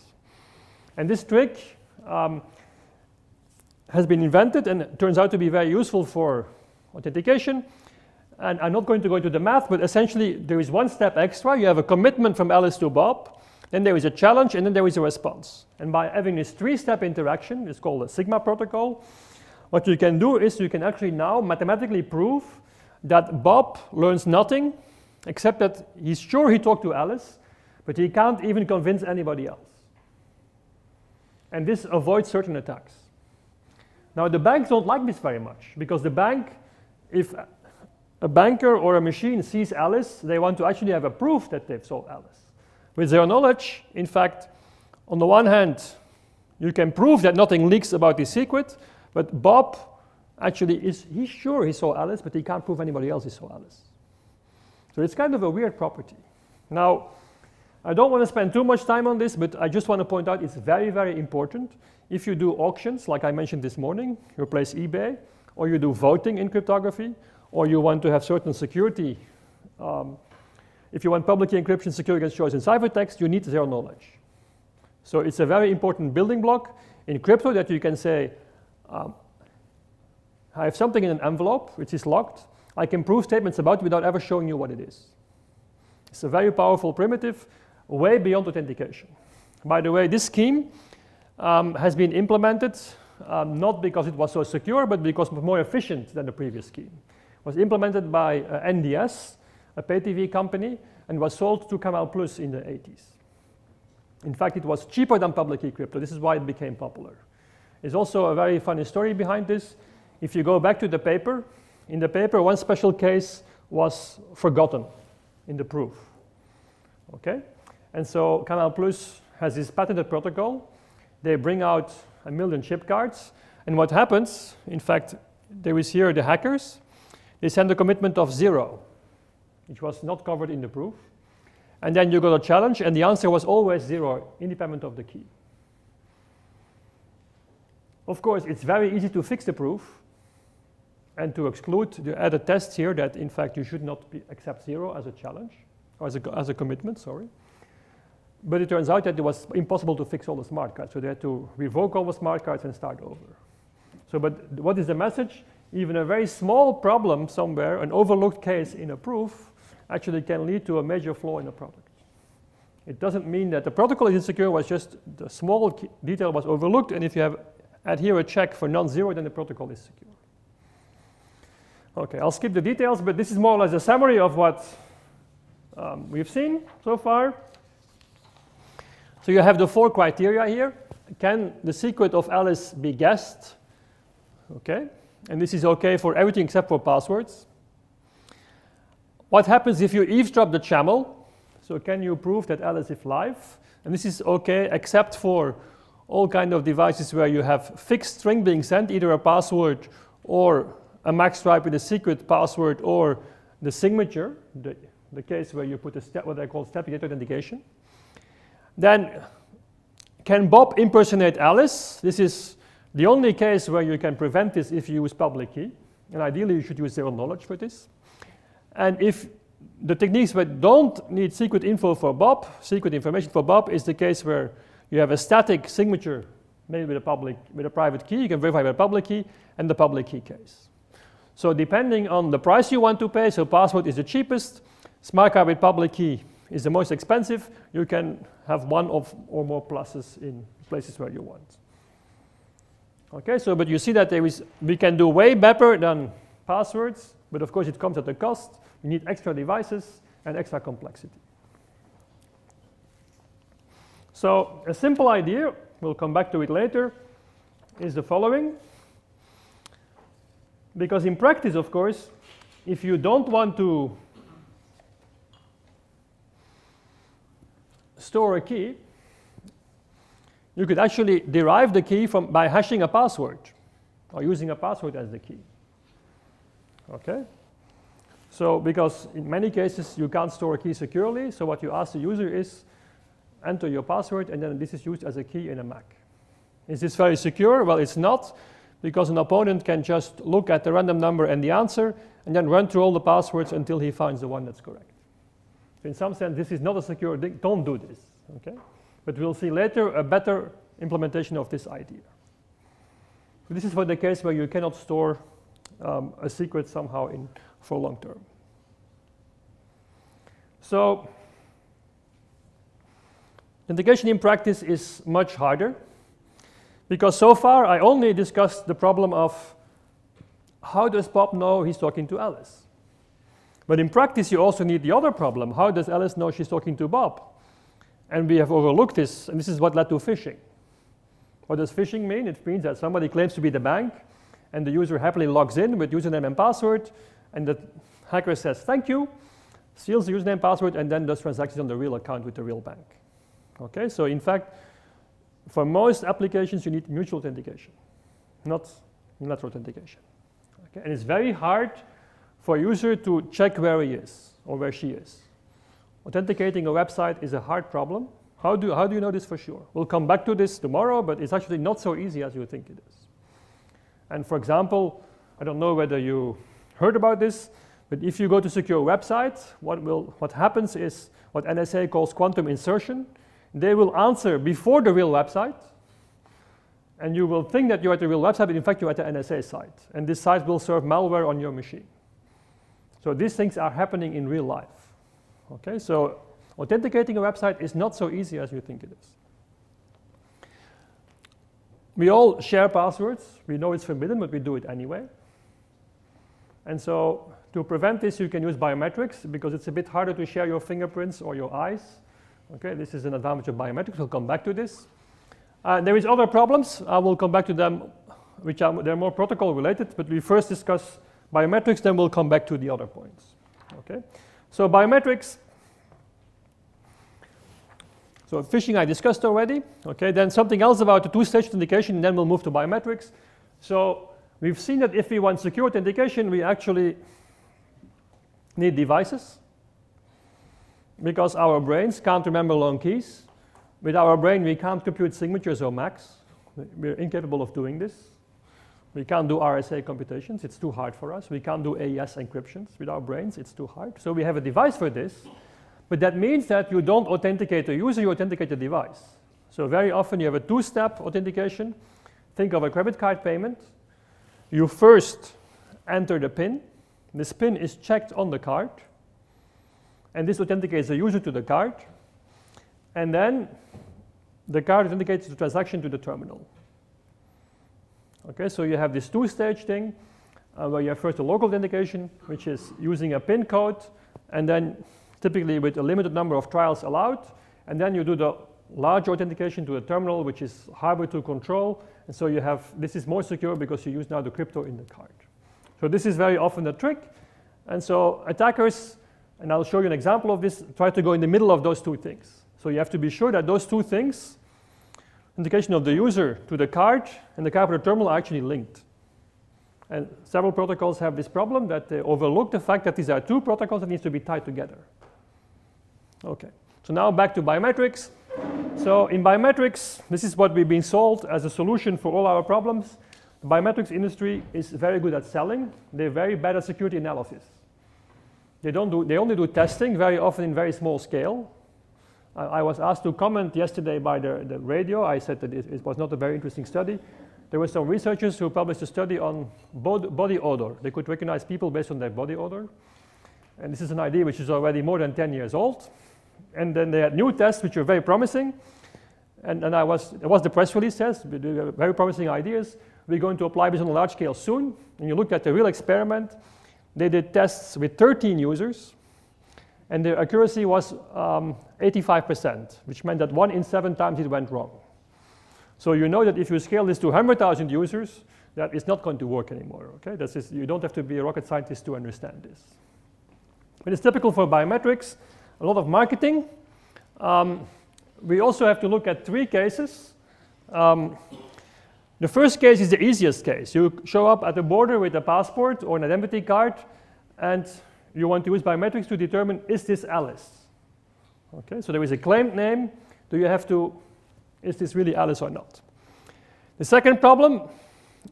And this trick um, has been invented and turns out to be very useful for authentication. And I'm not going to go into the math, but essentially there is one step extra. You have a commitment from Alice to Bob, then there is a challenge, and then there is a response. And by having this three-step interaction, it's called a Sigma protocol, what you can do is you can actually now mathematically prove that Bob learns nothing, except that he's sure he talked to Alice, but he can't even convince anybody else. And this avoids certain attacks. Now the banks don't like this very much, because the bank, if a banker or a machine sees Alice, they want to actually have a proof that they've saw Alice. With zero knowledge, in fact, on the one hand, you can prove that nothing leaks about this secret, but Bob actually is, he's sure he saw Alice, but he can't prove anybody else he saw Alice. So it's kind of a weird property. Now, I don't want to spend too much time on this, but I just want to point out it's very, very important. If you do auctions, like I mentioned this morning, you replace eBay, or you do voting in cryptography, or you want to have certain security. Um, if you want public encryption secure against choice in ciphertext, you need zero knowledge. So it's a very important building block in crypto that you can say, um, I have something in an envelope which is locked. I can prove statements about it without ever showing you what it is. It's a very powerful primitive. way beyond authentication. By the way, this scheme um, has been implemented um, not because it was so secure, but because it was more efficient than the previous scheme. It was implemented by uh, N D S, a pay T V company, and was sold to Canal Plus in the eighties. In fact, it was cheaper than public key crypto. This is why it became popular. There's also a very funny story behind this. If you go back to the paper, in the paper, one special case was forgotten in the proof. Okay? And so Canal Plus has this patented protocol. They bring out a million chip cards. And what happens, in fact, there is here the hackers. They send a commitment of zero, which was not covered in the proof. And then you got a challenge, and the answer was always zero, independent of the key. Of course, it's very easy to fix the proof and to exclude the added tests here that, in fact, you should not be, accept zero as a challenge, or as a, as a commitment, sorry. But it turns out that it was impossible to fix all the smart cards, so they had to revoke all the smart cards and start over. So, but what is the message? Even a very small problem somewhere, an overlooked case in a proof, actually can lead to a major flaw in a product. It doesn't mean that the protocol is insecure, it was just the small key detail was overlooked, and if you have add here a check for non-zero, then the protocol is secure. Okay, I'll skip the details, but this is more or less a summary of what um, we've seen so far. So you have the four criteria here. Can the secret of Alice be guessed? Okay, and this is okay for everything except for passwords. What happens if you eavesdrop the channel? So can you prove that Alice is live? And this is okay except for all kinds of devices where you have fixed string being sent, either a password or a M A C stripe with a secret password or the signature, the, the case where you put a step, what I call step-related authentication. Then, can Bob impersonate Alice? This is the only case where you can prevent this if you use public key, and ideally you should use zero knowledge for this. And if the techniques that don't need secret info for Bob, secret information for Bob, is the case where you have a static signature made with a public, with a private key, you can verify with a public key, and the public key case. So depending on the price you want to pay, so password is the cheapest, smart card with public key is the most expensive, you can have one of or more pluses in places where you want. Okay, so but you see that there is, we can do way better than passwords, but of course it comes at a cost. You need extra devices and extra complexity. So a simple idea, we'll come back to it later, is the following. Because in practice, of course, if you don't want to store a key, you could actually derive the key from, by hashing a password or using a password as the key. Okay? So because in many cases you can't store a key securely, so what you ask the user is, enter your password, and then this is used as a key in a M A C. Is this very secure? Well, it's not, because an opponent can just look at the random number and the answer, and then run through all the passwords until he finds the one that's correct. So in some sense, this is not a secure thing. Don't do this, okay? But we'll see later a better implementation of this idea. This is for the case where you cannot store um, a secret somehow in, for long term. So, authentication in practice is much harder, because so far I only discussed the problem of how does Bob know he's talking to Alice? But in practice you also need the other problem, how does Alice know she's talking to Bob? And we have overlooked this, and this is what led to phishing. What does phishing mean? It means that somebody claims to be the bank, and the user happily logs in with username and password, and the hacker says thank you, steals the username and password, and then does transactions on the real account with the real bank. Okay, so in fact, for most applications, you need mutual authentication, not unilateral authentication. Okay, and it's very hard for a user to check where he is or where she is. Authenticating a website is a hard problem. How do, how do you know this for sure? We'll come back to this tomorrow, but it's actually not so easy as you think it is. And for example, I don't know whether you heard about this, but if you go to secure websites, what, will, what happens is what N S A calls quantum insertion. They will answer before the real website, and you will think that you're at the real website, but in fact you're at the N S A site, and this site will serve malware on your machine. So these things are happening in real life. Okay, so Authenticating a website is not so easy as you think it is. We all share passwords. We know it's forbidden, but we do it anyway. And so to prevent this, you can use biometrics, because it's a bit harder to share your fingerprints or your eyes. Okay, this is an advantage of biometrics. We'll come back to this. Uh, there is other problems. I will come back to them, which are they're more protocol related, but we first discuss biometrics, then we'll come back to the other points. Okay, so biometrics. So phishing I discussed already. Okay, then something else about the two-stage authentication, and then we'll move to biometrics. So we've seen that if we want secure authentication, we actually need devices, because our brains can't remember long keys. With our brain, we can't compute signatures or macs. We're incapable of doing this. We can't do R S A computations. It's too hard for us. We can't do A E S encryptions with our brains. It's too hard. So we have a device for this. But that means that you don't authenticate a user, you authenticate a device. So very often you have a two-step authentication. Think of a credit card payment. You first enter the PIN. This PIN is checked on the card. And this authenticates the user to the card. And then the card authenticates the transaction to the terminal. Okay, so you have this two-stage thing uh, where you have first a local authentication, which is using a PIN code, and then typically with a limited number of trials allowed, and then you do the large authentication to the terminal, which is harder to control, and so you have, this is more secure because you use now the crypto in the card. So this is very often a trick, and so attackers, and I'll show you an example of this, try to go in the middle of those two things. So you have to be sure that those two things, authentication of the user to the card and the card to the terminal, are actually linked. And several protocols have this problem that they overlook the fact that these are two protocols that need to be tied together. Okay, so now back to biometrics. So in biometrics, this is what we've been sold as a solution for all our problems. The biometrics industry is very good at selling. They're very bad at security analysis. They don't do, they only do testing, very often in very small scale. Uh, I was asked to comment yesterday by the, the radio. I said that it, it was not a very interesting study. There were some researchers who published a study on bod body odor. They could recognize people based on their body odor. And this is an idea which is already more than ten years old. And then they had new tests which were very promising. And, and I was, it was the press release test, very promising ideas. We're going to apply this on a large scale soon. And you looked at the real experiment. They did tests with thirteen users. And their accuracy was um, eighty-five percent, which meant that one in seven times it went wrong. So you know that if you scale this to one hundred thousand users, that it's not going to work anymore. Okay? That's just, you don't have to be a rocket scientist to understand this. But it's typical for biometrics. A lot of marketing. Um, we also have to look at three cases. Um, the first case is the easiest case. You show up at the border with a passport or an identity card, and you want to use biometrics to determine, is this Alice? Okay, so there is a claimed name. Do you have to, is this really Alice or not? The second problem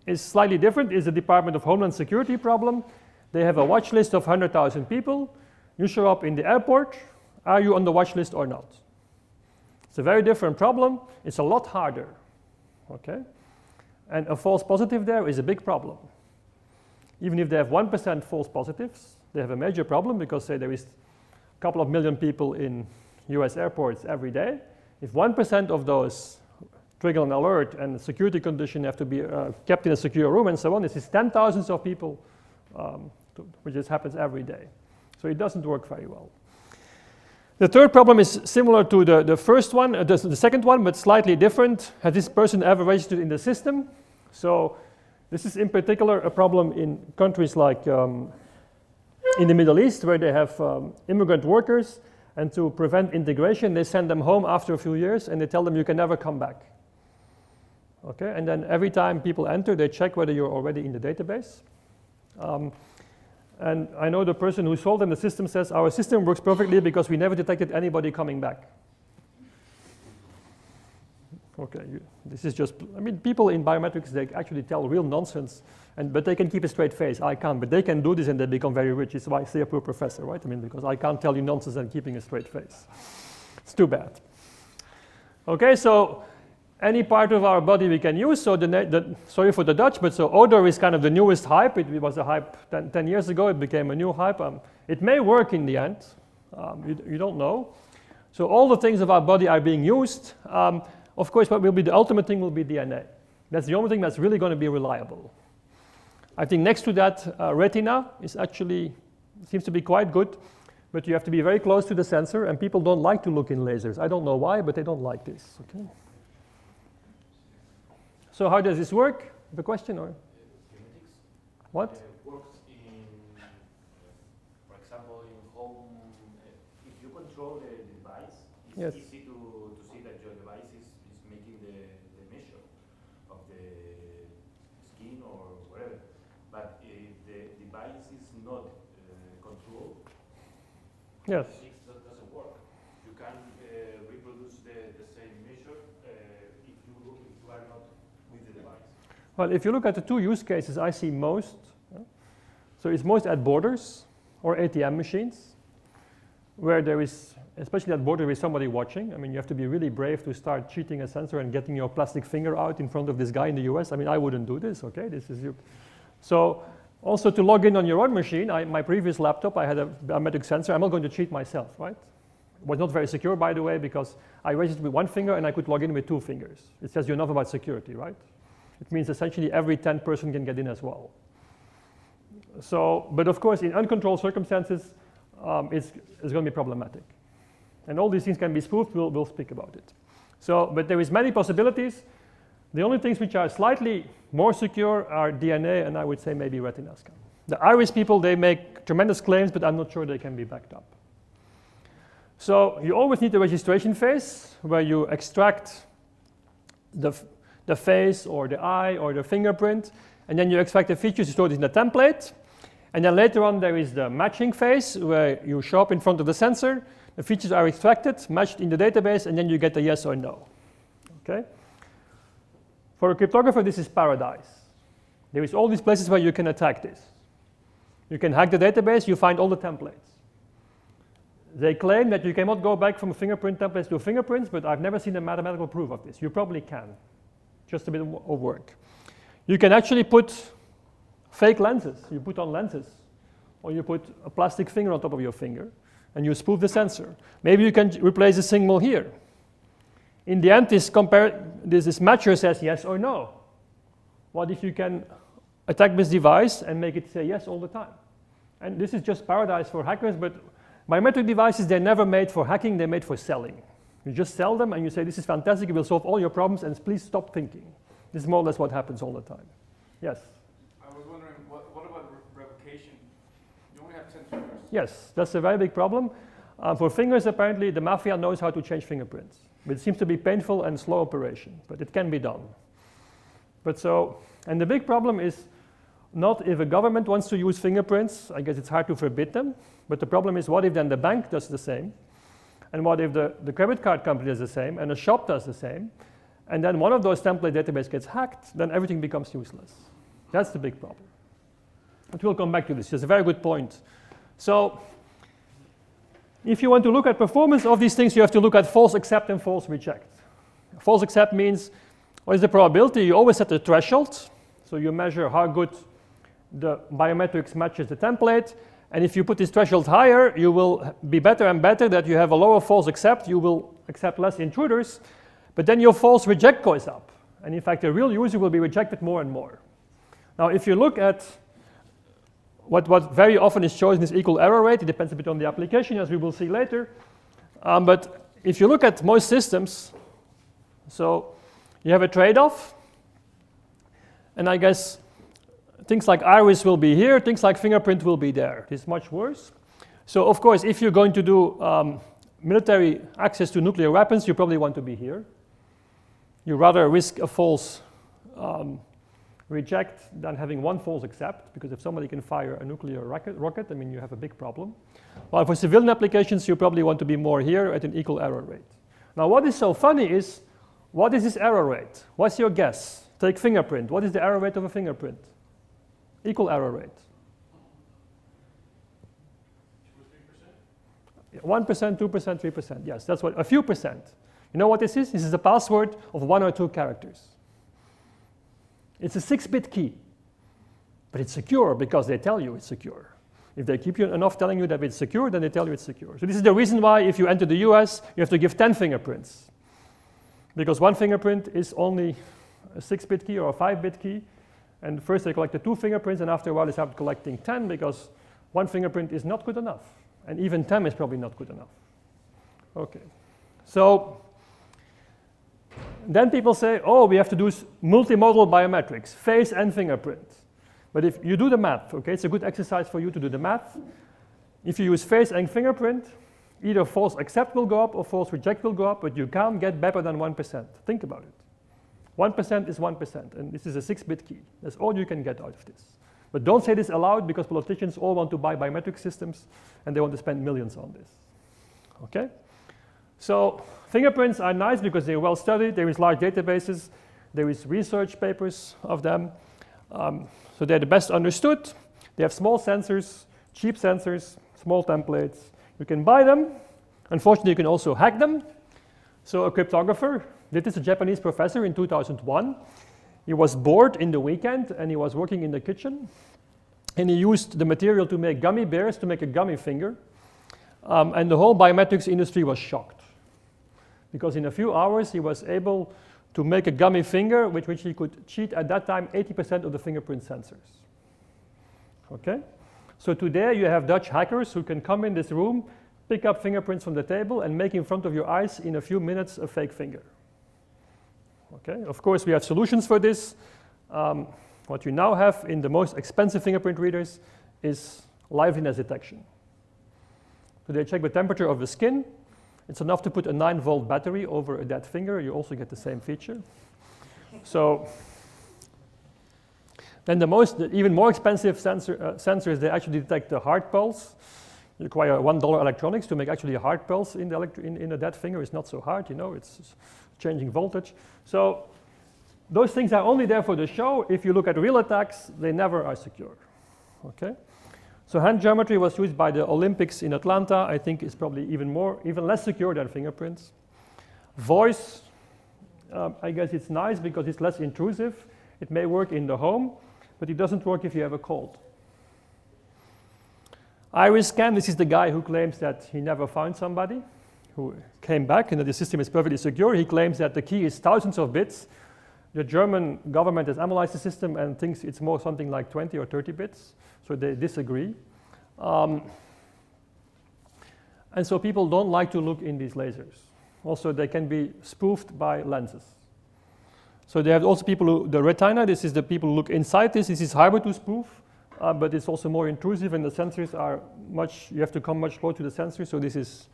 is slightly different. It's the Department of Homeland Security problem. They have a watch list of one hundred thousand people. You show up in the airport, are you on the watch list or not? It's a very different problem. It's a lot harder, okay? And a false positive there is a big problem. Even if they have one percent false positives, they have a major problem because, say, there is a couple of million people in U S airports every day. If one percent of those trigger an alert and security condition have to be uh, kept in a secure room and so on, this is ten thousands of people, um, to, which just happens every day. So it doesn't work very well. The third problem is similar to the, the first one, uh, the, the second one, but slightly different. Has this person ever registered in the system? So this is in particular a problem in countries like um, in the Middle East, where they have um, immigrant workers, and to prevent integration, they send them home after a few years, and they tell them you can never come back. Okay, and then every time people enter, they check whether you're already in the database. Um, And I know the person who sold them the system says, our system works perfectly because we never detected anybody coming back. Okay, you, this is just, I mean, people in biometrics, they actually tell real nonsense, and, but they can keep a straight face. I can't, but they can do this and they become very rich. It's why I say a poor professor, right? I mean, because I can't tell you nonsense and keeping a straight face. It's too bad. Okay, so any part of our body we can use, so the, the, sorry for the Dutch, but so odor is kind of the newest hype. It, it was a hype ten, ten years ago, it became a new hype. Um, it may work in the end, um, you, you don't know. So all the things of our body are being used. Um, of course, what will be the ultimate thing will be D N A. That's the only thing that's really going to be reliable. I think next to that, uh, retina is actually, seems to be quite good, but you have to be very close to the sensor, and people don't like to look in lasers. I don't know why, but they don't like this. Okay. So how does this work? The question, or? What? It works in, for example, in home. If you control the device, it's yes. easy to, to see that your device is, is making the, the measure of the skin or whatever. But if the device is not uh, controlled, yes. it doesn't work. You can uh, reproduce the, the same measure uh, if, you, if you are not with the device. Well, if you look at the two use cases I see most, yeah, so it's most at borders or A T M machines, where there is, especially at border with somebody watching. I mean, you have to be really brave to start cheating a sensor and getting your plastic finger out in front of this guy in the U S. I mean, I wouldn't do this, okay? This is you. So also to log in on your own machine, I, my previous laptop, I had a biometric sensor. I'm not going to cheat myself, right? It was not very secure, by the way, because I registered with one finger and I could log in with two fingers. It says you enough about security, right? It means essentially every tenth person can get in as well. So, but of course, in uncontrolled circumstances, um, it's, it's going to be problematic. And all these things can be spoofed. We'll, we'll speak about it. So, but there is many possibilities. The only things which are slightly more secure are D N A and I would say maybe retina scan. The iris people, they make tremendous claims, but I'm not sure they can be backed up. So you always need the registration phase where you extract the, the face or the eye or the fingerprint, and then you extract the features, you store it in the template. And then later on there is the matching phase where you show up in front of the sensor. The features are extracted, matched in the database, and then you get a yes or no. Okay? For a cryptographer, this is paradise. There is all these places where you can attack this. You can hack the database, you find all the templates. They claim that you cannot go back from fingerprint templates to fingerprints, but I've never seen a mathematical proof of this. You probably can. Just a bit of work. You can actually put fake lenses. You put on lenses, or you put a plastic finger on top of your finger, and you spoof the sensor. Maybe you can replace the signal here. In the end, this, compare, this, this matcher says yes or no. What if you can attack this device and make it say yes all the time? And this is just paradise for hackers, but biometric devices, they're never made for hacking, they're made for selling. You just sell them and you say, this is fantastic, it will solve all your problems, and please stop thinking. This is more or less what happens all the time. Yes? I was wondering, what, what about revocation? You only have ten fingers. Yes, that's a very big problem. Uh, for fingers, apparently, the mafia knows how to change fingerprints. It seems to be painful and slow operation, but it can be done. But so, and the big problem is not if a government wants to use fingerprints, I guess it's hard to forbid them, but the problem is what if then the bank does the same, and what if the, the credit card company does the same, and a shop does the same, and then one of those template database gets hacked, then everything becomes useless. That's the big problem. But we'll come back to this. It's a very good point. So, if you want to look at performance of these things, you have to look at false accept and false reject. False accept means what is the probability? You always set the threshold. So you measure how good the biometrics matches the template. And if you put this threshold higher, you will be better and better that you have a lower false accept. You will accept less intruders. But then your false reject goes up. And in fact, the real user will be rejected more and more. Now, if you look at What, what very often is chosen is equal error rate. It depends a bit on the application, as we will see later. Um, but if you look at most systems, so you have a trade-off. And I guess things like iris will be here. Things like fingerprint will be there. It's much worse. So, of course, if you're going to do um, military access to nuclear weapons, you probably want to be here. You rather risk a false um, reject than having one false accept, because if somebody can fire a nuclear rocket, rocket, I mean, you have a big problem. While for civilian applications, you probably want to be more here at an equal error rate. Now, what is so funny is, what is this error rate? What's your guess? Take fingerprint. What is the error rate of a fingerprint? Equal error rate. one percent, two percent, three percent. Yes, that's what, a few percent. You know what this is? This is a password of one or two characters. It's a six-bit key, but it's secure because they tell you it's secure. If they keep you enough telling you that it's secure, then they tell you it's secure. So this is the reason why if you enter the U S, you have to give ten fingerprints. Because one fingerprint is only a six-bit key or a five-bit key. And first they collected two fingerprints, and after a while they started collecting ten because one fingerprint is not good enough. And even ten is probably not good enough. Okay. So then people say, oh, we have to do multimodal biometrics, face and fingerprint. But if you do the math, okay, it's a good exercise for you to do the math. If you use face and fingerprint, either false accept will go up or false reject will go up, but you can't get better than one percent. Think about it. one percent is one percent, and this is a six-bit key. That's all you can get out of this. But don't say this aloud because politicians all want to buy biometric systems and they want to spend millions on this. Okay? So fingerprints are nice because they're well studied. There is large databases. There is research papers of them. Um, so they're the best understood. They have small sensors, cheap sensors, small templates. You can buy them. Unfortunately, you can also hack them. So a cryptographer, this is a Japanese professor in two thousand one. He was bored in the weekend and he was working in the kitchen. And he used the material to make gummy bears to make a gummy finger. Um, and the whole biometrics industry was shocked. Because in a few hours, he was able to make a gummy finger with which he could cheat at that time eighty percent of the fingerprint sensors. Okay? So today you have Dutch hackers who can come in this room, pick up fingerprints from the table, and make in front of your eyes in a few minutes a fake finger. Okay? Of course, we have solutions for this. Um, what you now have in the most expensive fingerprint readers is liveliness detection. So they check the temperature of the skin. It's enough to put a nine-volt battery over a dead finger. You also get the same feature. So then the most, the even more expensive sensor, uh, sensors, they actually detect the heart pulse. You require one dollar electronics to make actually a heart pulse in the in, in a dead finger. It's not so hard, you know. It's changing voltage. So those things are only there for the show. If you look at real attacks, they never are secure. Okay. So hand geometry was used by the Olympics in Atlanta. I think it's probably even more, even less secure than fingerprints. Voice, um, I guess it's nice because it's less intrusive. It may work in the home, but it doesn't work if you have a cold. Iris scan, this is the guy who claims that he never found somebody who came back and that the system is perfectly secure. He claims that the key is thousands of bits. The German government has analyzed the system and thinks it's more something like twenty or thirty bits. So they disagree. Um, and so people don't like to look in these lasers. Also, they can be spoofed by lenses. So they have also people who, the retina, this is the people who look inside this. This is harder to spoof, uh, but it's also more intrusive and the sensors are much, you have to come much closer to the sensors. So this is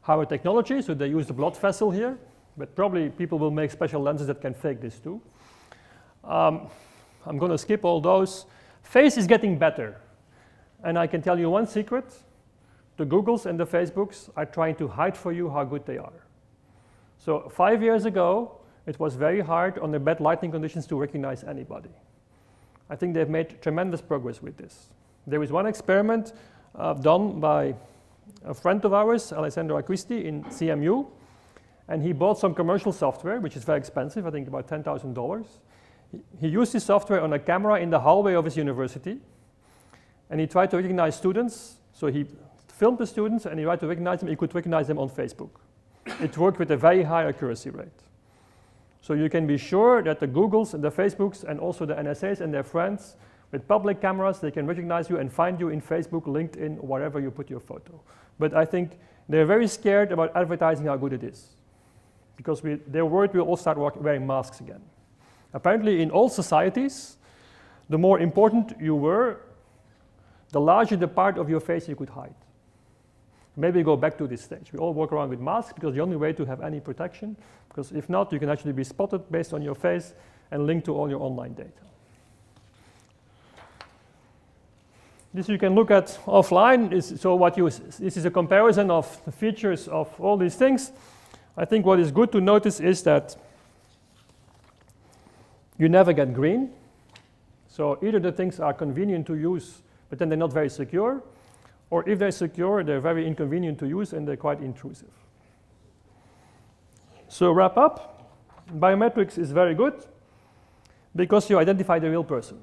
higher technology. So they use the blood vessel here, but probably people will make special lenses that can fake this too. Um, I'm going to skip all those. Face is getting better, and I can tell you one secret. The Googles and the Facebooks are trying to hide for you how good they are. So five years ago, it was very hard under bad lighting conditions to recognize anybody. I think they've made tremendous progress with this. There is one experiment uh, done by a friend of ours, Alessandro Acquisti, in C M U, and he bought some commercial software, which is very expensive, I think about ten thousand dollars. He used his software on a camera in the hallway of his university, and he tried to recognize students. So he filmed the students, and he tried to recognize them. He could recognize them on Facebook. It worked with a very high accuracy rate. So you can be sure that the Googles and the Facebooks and also the N S As and their friends with public cameras, they can recognize you and find you in Facebook, LinkedIn, wherever you put your photo. But I think they're very scared about advertising how good it is, because we, they're worried we'll all start wearing masks again. Apparently, in all societies, the more important you were, the larger the part of your face you could hide. Maybe go back to this stage. We all walk around with masks because the only way to have any protection, because if not, you can actually be spotted based on your face and linked to all your online data. This you can look at offline. So what you, this is a comparison of the features of all these things. I think what is good to notice is that you never get green. So either the things are convenient to use, but then they're not very secure, or if they're secure, they're very inconvenient to use and they're quite intrusive. So wrap up, biometrics is very good because you identify the real person.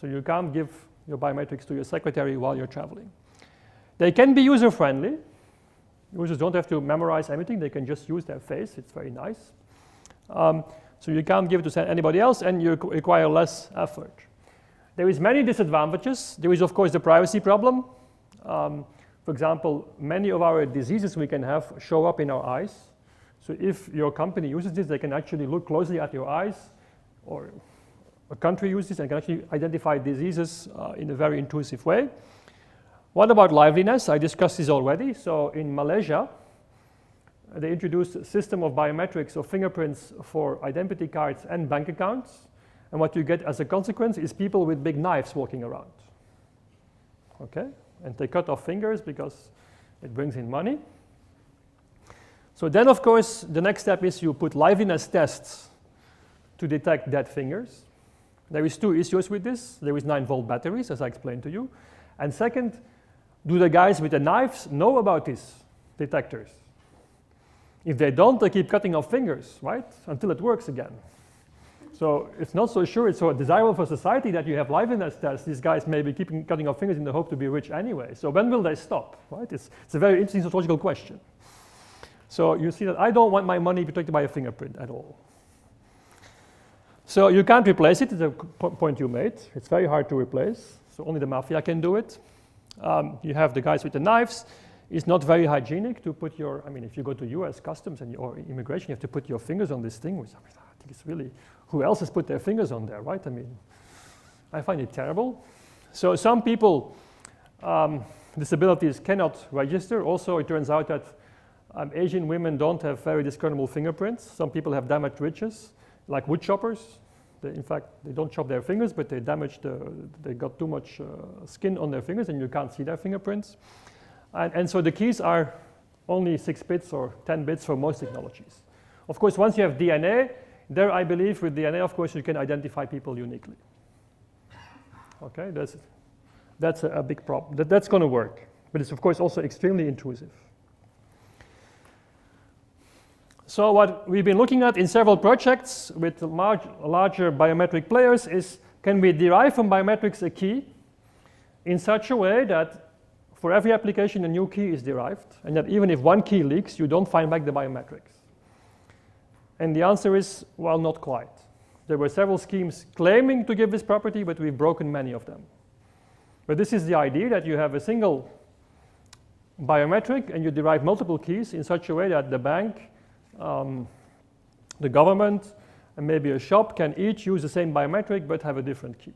So you can't give your biometrics to your secretary while you're traveling. They can be user-friendly. Users don't have to memorize anything. They can just use their face. It's very nice. Um, so you can't give it to anybody else, and you require less effort. There is many disadvantages. There is, of course, the privacy problem. Um, for example, many of our diseases we can have show up in our eyes. So if your company uses this, they can actually look closely at your eyes, or a country uses this and can actually identify diseases uh, in a very intrusive way. What about liveliness? I discussed this already. So in Malaysia, they introduced a system of biometrics or fingerprints for identity cards and bank accounts. And what you get as a consequence is people with big knives walking around. Okay? And they cut off fingers because it brings in money. So then, of course, the next step is you put liveliness tests to detect dead fingers. There is two issues with this. There is nine volt batteries, as I explained to you. And second, do the guys with the knives know about these detectors? If they don't, they keep cutting off fingers, right, until it works again. So it's not so sure it's so desirable for society that you have liveliness tests. These guys may be keeping cutting off fingers in the hope to be rich anyway. So when will they stop, right? It's, it's a very interesting sociological question. So you see that I don't want my money protected by a fingerprint at all. So you can't replace it, is the point you made. It's very hard to replace. So only the mafia can do it. Um, you have the guys with the knives. It's not very hygienic to put your, I mean, if you go to U S customs and you, or immigration, you have to put your fingers on this thing, which I, mean, I think it's really, who else has put their fingers on there, right? I mean, I find it terrible. So some people, um, disabilities cannot register. Also, it turns out that um, Asian women don't have very discernible fingerprints. Some people have damaged riches, like wood choppers. They, in fact, they don't chop their fingers, but they damaged, uh, they got too much uh, skin on their fingers, and you can't see their fingerprints. And, and so the keys are only six bits or ten bits for most technologies. Of course, once you have D N A, there I believe with D N A, of course, you can identify people uniquely. Okay, that's, that's a, a big problem. That, that's going to work. But it's, of course, also extremely intrusive. So what we've been looking at in several projects with large, larger biometric players is, can we derive from biometrics a key in such a way that for every application, a new key is derived, and that even if one key leaks, you don't find back the biometrics. And the answer is, well, not quite. There were several schemes claiming to give this property, but we've broken many of them. But this is the idea that you have a single biometric, and you derive multiple keys in such a way that the bank, um, the government, and maybe a shop can each use the same biometric, but have a different key.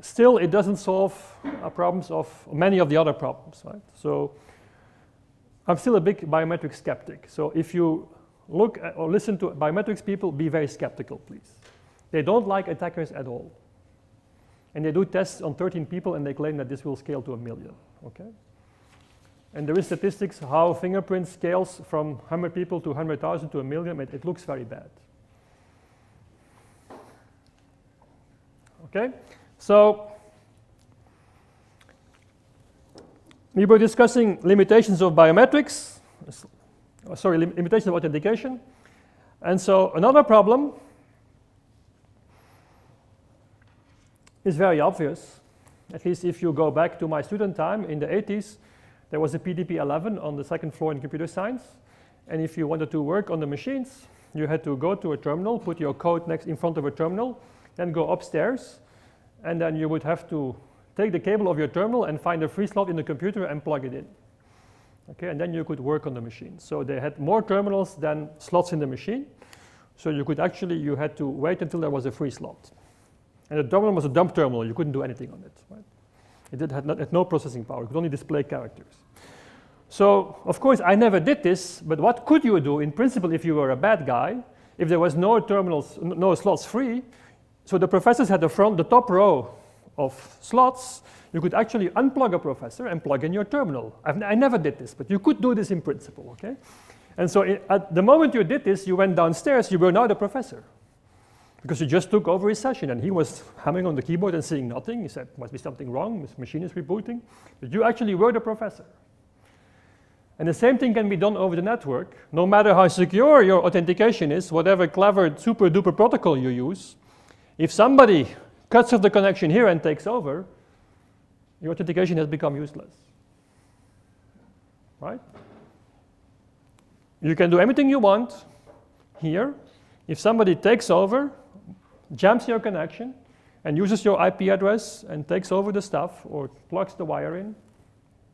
Still, it doesn't solve uh, problems of many of the other problems, right? So I'm still a big biometric skeptic. So if you look at or listen to biometrics people, be very skeptical, please. They don't like attackers at all. And they do tests on thirteen people, and they claim that this will scale to a million, okay? And there is statistics how fingerprint scales from one hundred people to one hundred thousand to a million, and it looks very bad. Okay? So we were discussing limitations of biometrics, sorry, lim limitation of authentication. And so another problem is very obvious. At least if you go back to my student time in the eighties, there was a P D P eleven on the second floor in computer science. And if you wanted to work on the machines, you had to go to a terminal, put your code next in front of a terminal, then go upstairs. And then you would have to take the cable of your terminal and find a free slot in the computer and plug it in. Okay, and then you could work on the machine. So they had more terminals than slots in the machine. So you could actually, you had to wait until there was a free slot. And the terminal was a dumb terminal. You couldn't do anything on it. Right? It did, had, not, had no processing power. It could only display characters. So, of course, I never did this. But what could you do in principle if you were a bad guy? If there was no terminals, no slots free, so the professors had the front, the top row of slots. You could actually unplug a professor and plug in your terminal. I've, I never did this, but you could do this in principle, okay? And so it, at the moment you did this, you went downstairs, you were now the professor. Because you just took over his session, and he was hammering on the keyboard and seeing nothing. He said, must be something wrong, this machine is rebooting. But you actually were the professor. And the same thing can be done over the network. No matter how secure your authentication is, whatever clever super-duper protocol you use, if somebody cuts off the connection here and takes over, your authentication has become useless. Right? You can do anything you want here. If somebody takes over, jumps your connection, and uses your I P address and takes over the stuff or plugs the wire in,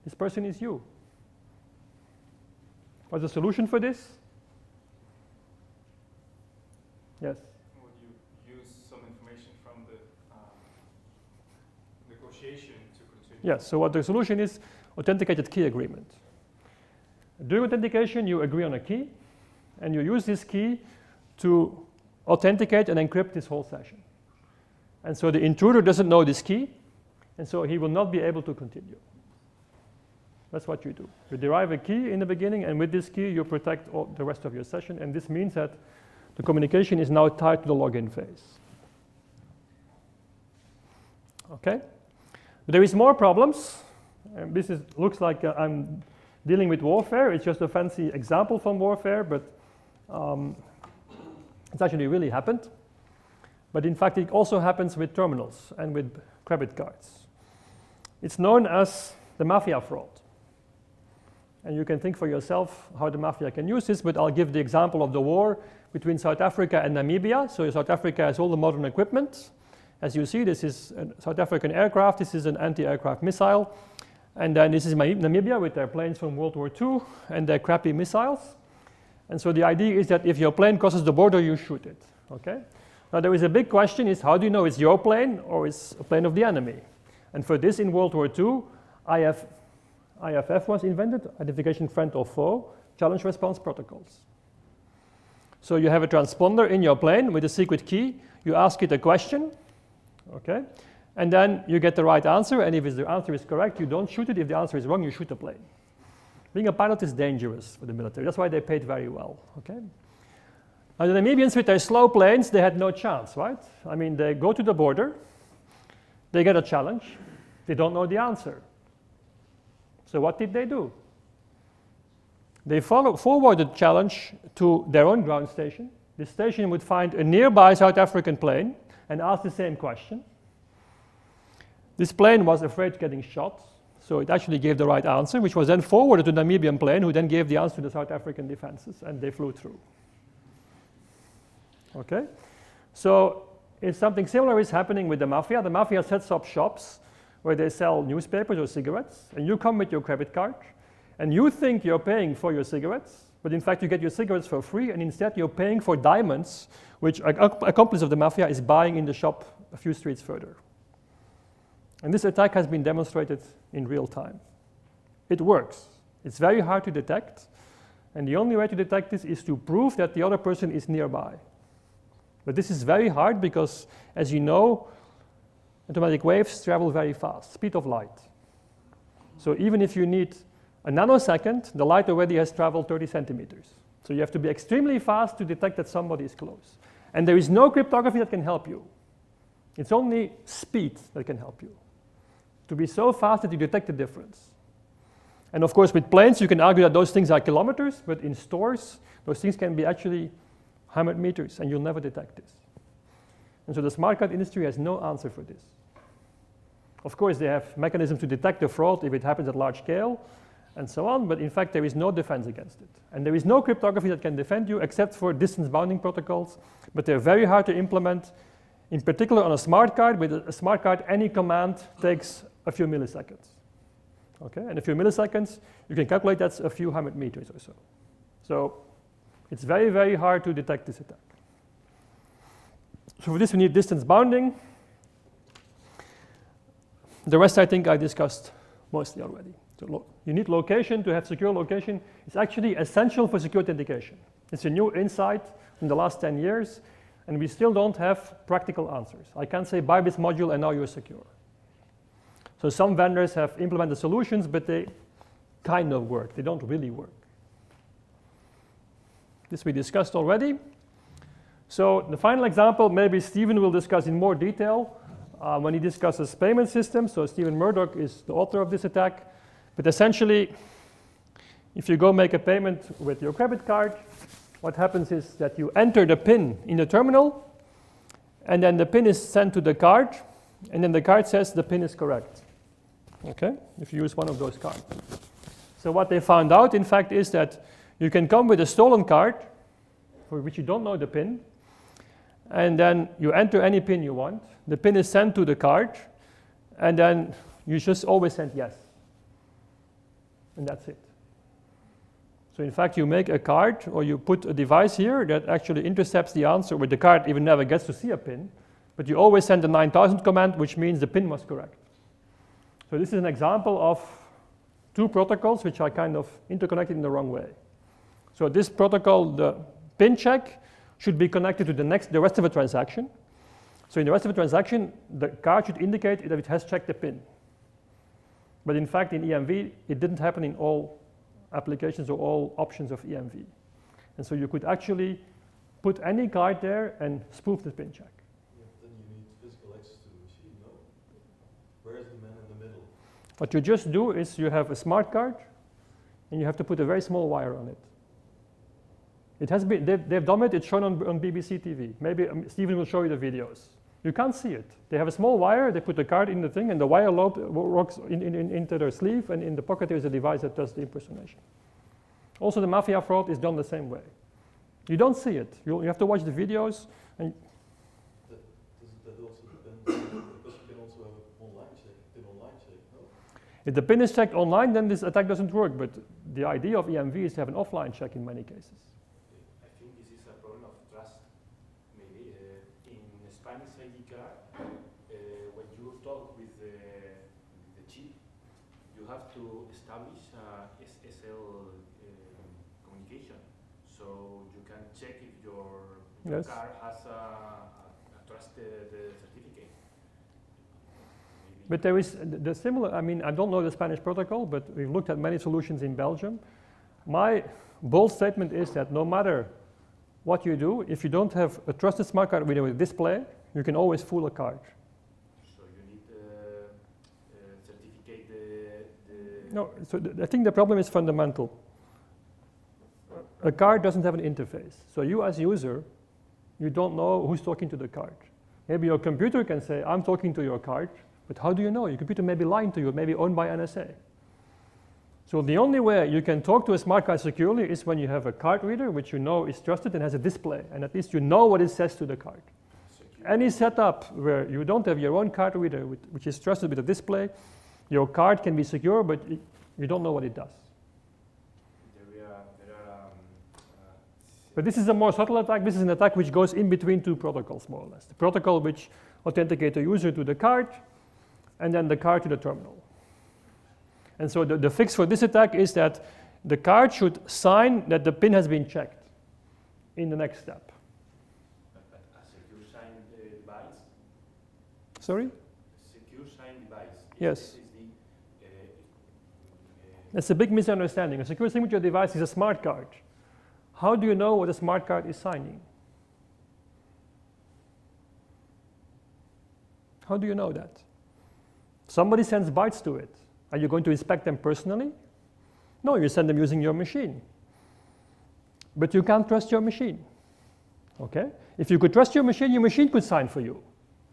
this person is you. What's the solution for this? Yes? Would you use some information from the um, negotiation to continue? Yes, so what the solution is, authenticated key agreement. During authentication, you agree on a key, and you use this key to authenticate and encrypt this whole session. And so the intruder doesn't know this key, and so he will not be able to continue. That's what you do. You derive a key in the beginning, and with this key, you protect all the rest of your session. And this means that the communication is now tied to the login phase. Okay? But there is more problems. And this is, looks like uh, I'm dealing with warfare. It's just a fancy example from warfare, but um, it's actually really happened. But in fact, it also happens with terminals and with credit cards. It's known as the mafia fraud. And you can think for yourself how the mafia can use this, but I'll give the example of the war between South Africa and Namibia. So South Africa has all the modern equipment. As you see, this is a South African aircraft. This is an anti-aircraft missile. And then this is Namibia with their planes from World War Two and their crappy missiles. And so the idea is that if your plane crosses the border, you shoot it. Okay? Now, there is a big question is how do you know it's your plane or it's a plane of the enemy? And for this in World War Two, I F F was invented, Identification Friend or Foe, Challenge Response Protocols. So you have a transponder in your plane with a secret key. You ask it a question, okay? And then you get the right answer. And if the answer is correct, you don't shoot it. If the answer is wrong, you shoot the plane. Being a pilot is dangerous for the military. That's why they paid very well, okay? Now, the Namibians with their slow planes, they had no chance, right? I mean, they go to the border, they get a challenge, they don't know the answer. So what did they do? They follow, forwarded the challenge to their own ground station. The station would find a nearby South African plane and ask the same question. This plane was afraid of getting shot, so it actually gave the right answer, which was then forwarded to the Namibian plane, who then gave the answer to the South African defenses, and they flew through. Okay, so if something similar is happening with the mafia, the mafia sets up shops where they sell newspapers or cigarettes, and you come with your credit card, and you think you're paying for your cigarettes, but in fact you get your cigarettes for free, and instead you're paying for diamonds, which an accomplice of the mafia is buying in the shop a few streets further. And this attack has been demonstrated in real time. It works. It's very hard to detect, and the only way to detect this is to prove that the other person is nearby. But this is very hard because, as you know, automatic waves travel very fast, speed of light. So even if you need a nanosecond, the light already has traveled thirty centimeters. So you have to be extremely fast to detect that somebody is close. And there is no cryptography that can help you. It's only speed that can help you. To be so fast that you detect the difference. And of course, with planes, you can argue that those things are kilometers, but in stores, those things can be actually one hundred meters, and you'll never detect this. And so the smart card industry has no answer for this. Of course, they have mechanisms to detect the fraud if it happens at large scale and so on, but in fact, there is no defense against it. And there is no cryptography that can defend you except for distance bounding protocols, but they're very hard to implement, in particular on a smart card. With a smart card, any command takes a few milliseconds. Okay, and a few milliseconds, you can calculate that's a few hundred meters or so. So it's very, very hard to detect this attack. So for this, we need distance bounding. The rest, I think, I discussed mostly already. So you need location to have secure location. It's actually essential for secure authentication. It's a new insight from the last ten years, and we still don't have practical answers. I can't say, buy this module, and now you're secure. So some vendors have implemented solutions, but they kind of work. They don't really work. This we discussed already. So the final example, maybe Stephen will discuss in more detail uh, when he discusses payment systems. So Stephen Murdoch is the author of this attack. But essentially, if you go make a payment with your credit card, what happens is that you enter the PIN in the terminal, and then the PIN is sent to the card, and then the card says the PIN is correct. okay, if you use one of those cards. So what they found out, in fact, is that you can come with a stolen card for which you don't know the pin, and then you enter any pin you want. The pin is sent to the card, and then you just always send yes. And that's it. So in fact, you make a card, or you put a device here that actually intercepts the answer, where the card even never gets to see a pin, but you always send the nine thousand command, which means the pin was correct. So this is an example of two protocols which are kind of interconnected in the wrong way. So this protocol, the pin check, should be connected to the next, the rest of a transaction. So in the rest of a transaction, the card should indicate that it has checked the pin. But in fact, in E M V, it didn't happen in all applications or all options of E M V. And so you could actually put any card there and spoof the pin check. Yeah, then you need physical access to the machine, no? Where is the man in the middle? What you just do is you have a smart card, and you have to put a very small wire on it. It has been, they've, they've done it, it's shown on, on B B C T V. Maybe um, Stephen will show you the videos. You can't see it. They have a small wire, they put the card in the thing, and the wire lobe rocks in, in, in, into their sleeve, and in the pocket there is a device that does the impersonation. Also, the mafia fraud is done the same way. You don't see it. You, you have to watch the videos. And that, that also depends, because you can also have an online check, an online check, no? If the pin is checked online, then this attack doesn't work, but the idea of E M V is to have an offline check in many cases. To establish uh, S S L um, communication, so you can check if your, your yes. car has a, a trusted uh, certificate. Maybe. But there is the similar, I mean, I don't know the Spanish protocol, but we've looked at many solutions in Belgium. My bold statement is that no matter what you do, if you don't have a trusted smart card with a display, you can always fool a card. No, so th I think the problem is fundamental. A card doesn't have an interface. So you as user, you don't know who's talking to the card. Maybe your computer can say, I'm talking to your card, but how do you know? Your computer may be lying to you, maybe owned by N S A. So the only way you can talk to a smart card securely is when you have a card reader, which you know is trusted and has a display, and at least you know what it says to the card. Secure. Any setup where you don't have your own card reader, which is trusted with a display, your card can be secure, but it, you don't know what it does. There are, there are, um, uh, but this is a more subtle attack. This is an attack which goes in between two protocols, more or less. The protocol which authenticates the user to the card, and then the card to the terminal. And so the, the fix for this attack is that the card should sign that the pin has been checked in the next step. But, but a secure signed uh, device? Sorry? Secure signed device. Yes. That's a big misunderstanding. A secure signature device is a smart card. How do you know what a smart card is signing? How do you know that? Somebody sends bytes to it. Are you going to inspect them personally? No, you send them using your machine. But you can't trust your machine. Okay? If you could trust your machine, your machine could sign for you,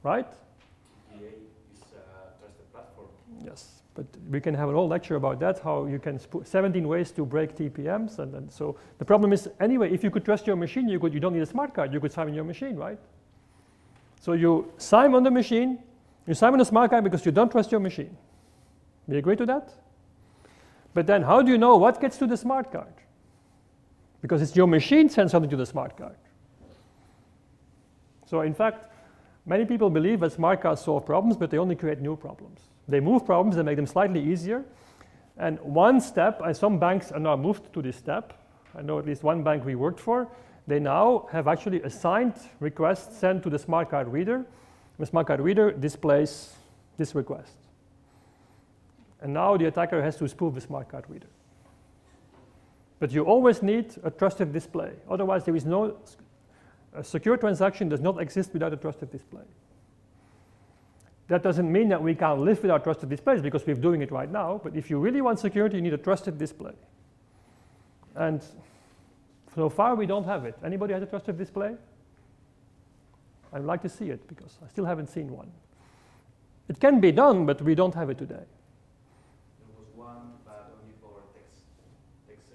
right? T P A is a trusted platform. Yes. But we can have an whole lecture about that, how you can seventeen ways to break T P Ms. And, and so the problem is, anyway, if you could trust your machine, you, could, you don't need a smart card. You could sign on your machine, right? So you sign on the machine. You sign on a smart card because you don't trust your machine. Do you agree to that? But then how do you know what gets to the smart card? Because it's your machine sends something to the smart card. So in fact, many people believe that smart cards solve problems, but they only create new problems. They move problems, they make them slightly easier. And one step, and some banks are now moved to this step. I know at least one bank we worked for. They now have actually a signed request sent to the smart card reader. The smart card reader displays this request. And now the attacker has to spoof the smart card reader. But you always need a trusted display. Otherwise, there is no, a secure transaction does not exist without a trusted display. That doesn't mean that we can't live without trusted displays, because we're doing it right now. But if you really want security, you need a trusted display. And so far, we don't have it. Anybody has a trusted display? I'd like to see it, because I still haven't seen one. It can be done, but we don't have it today.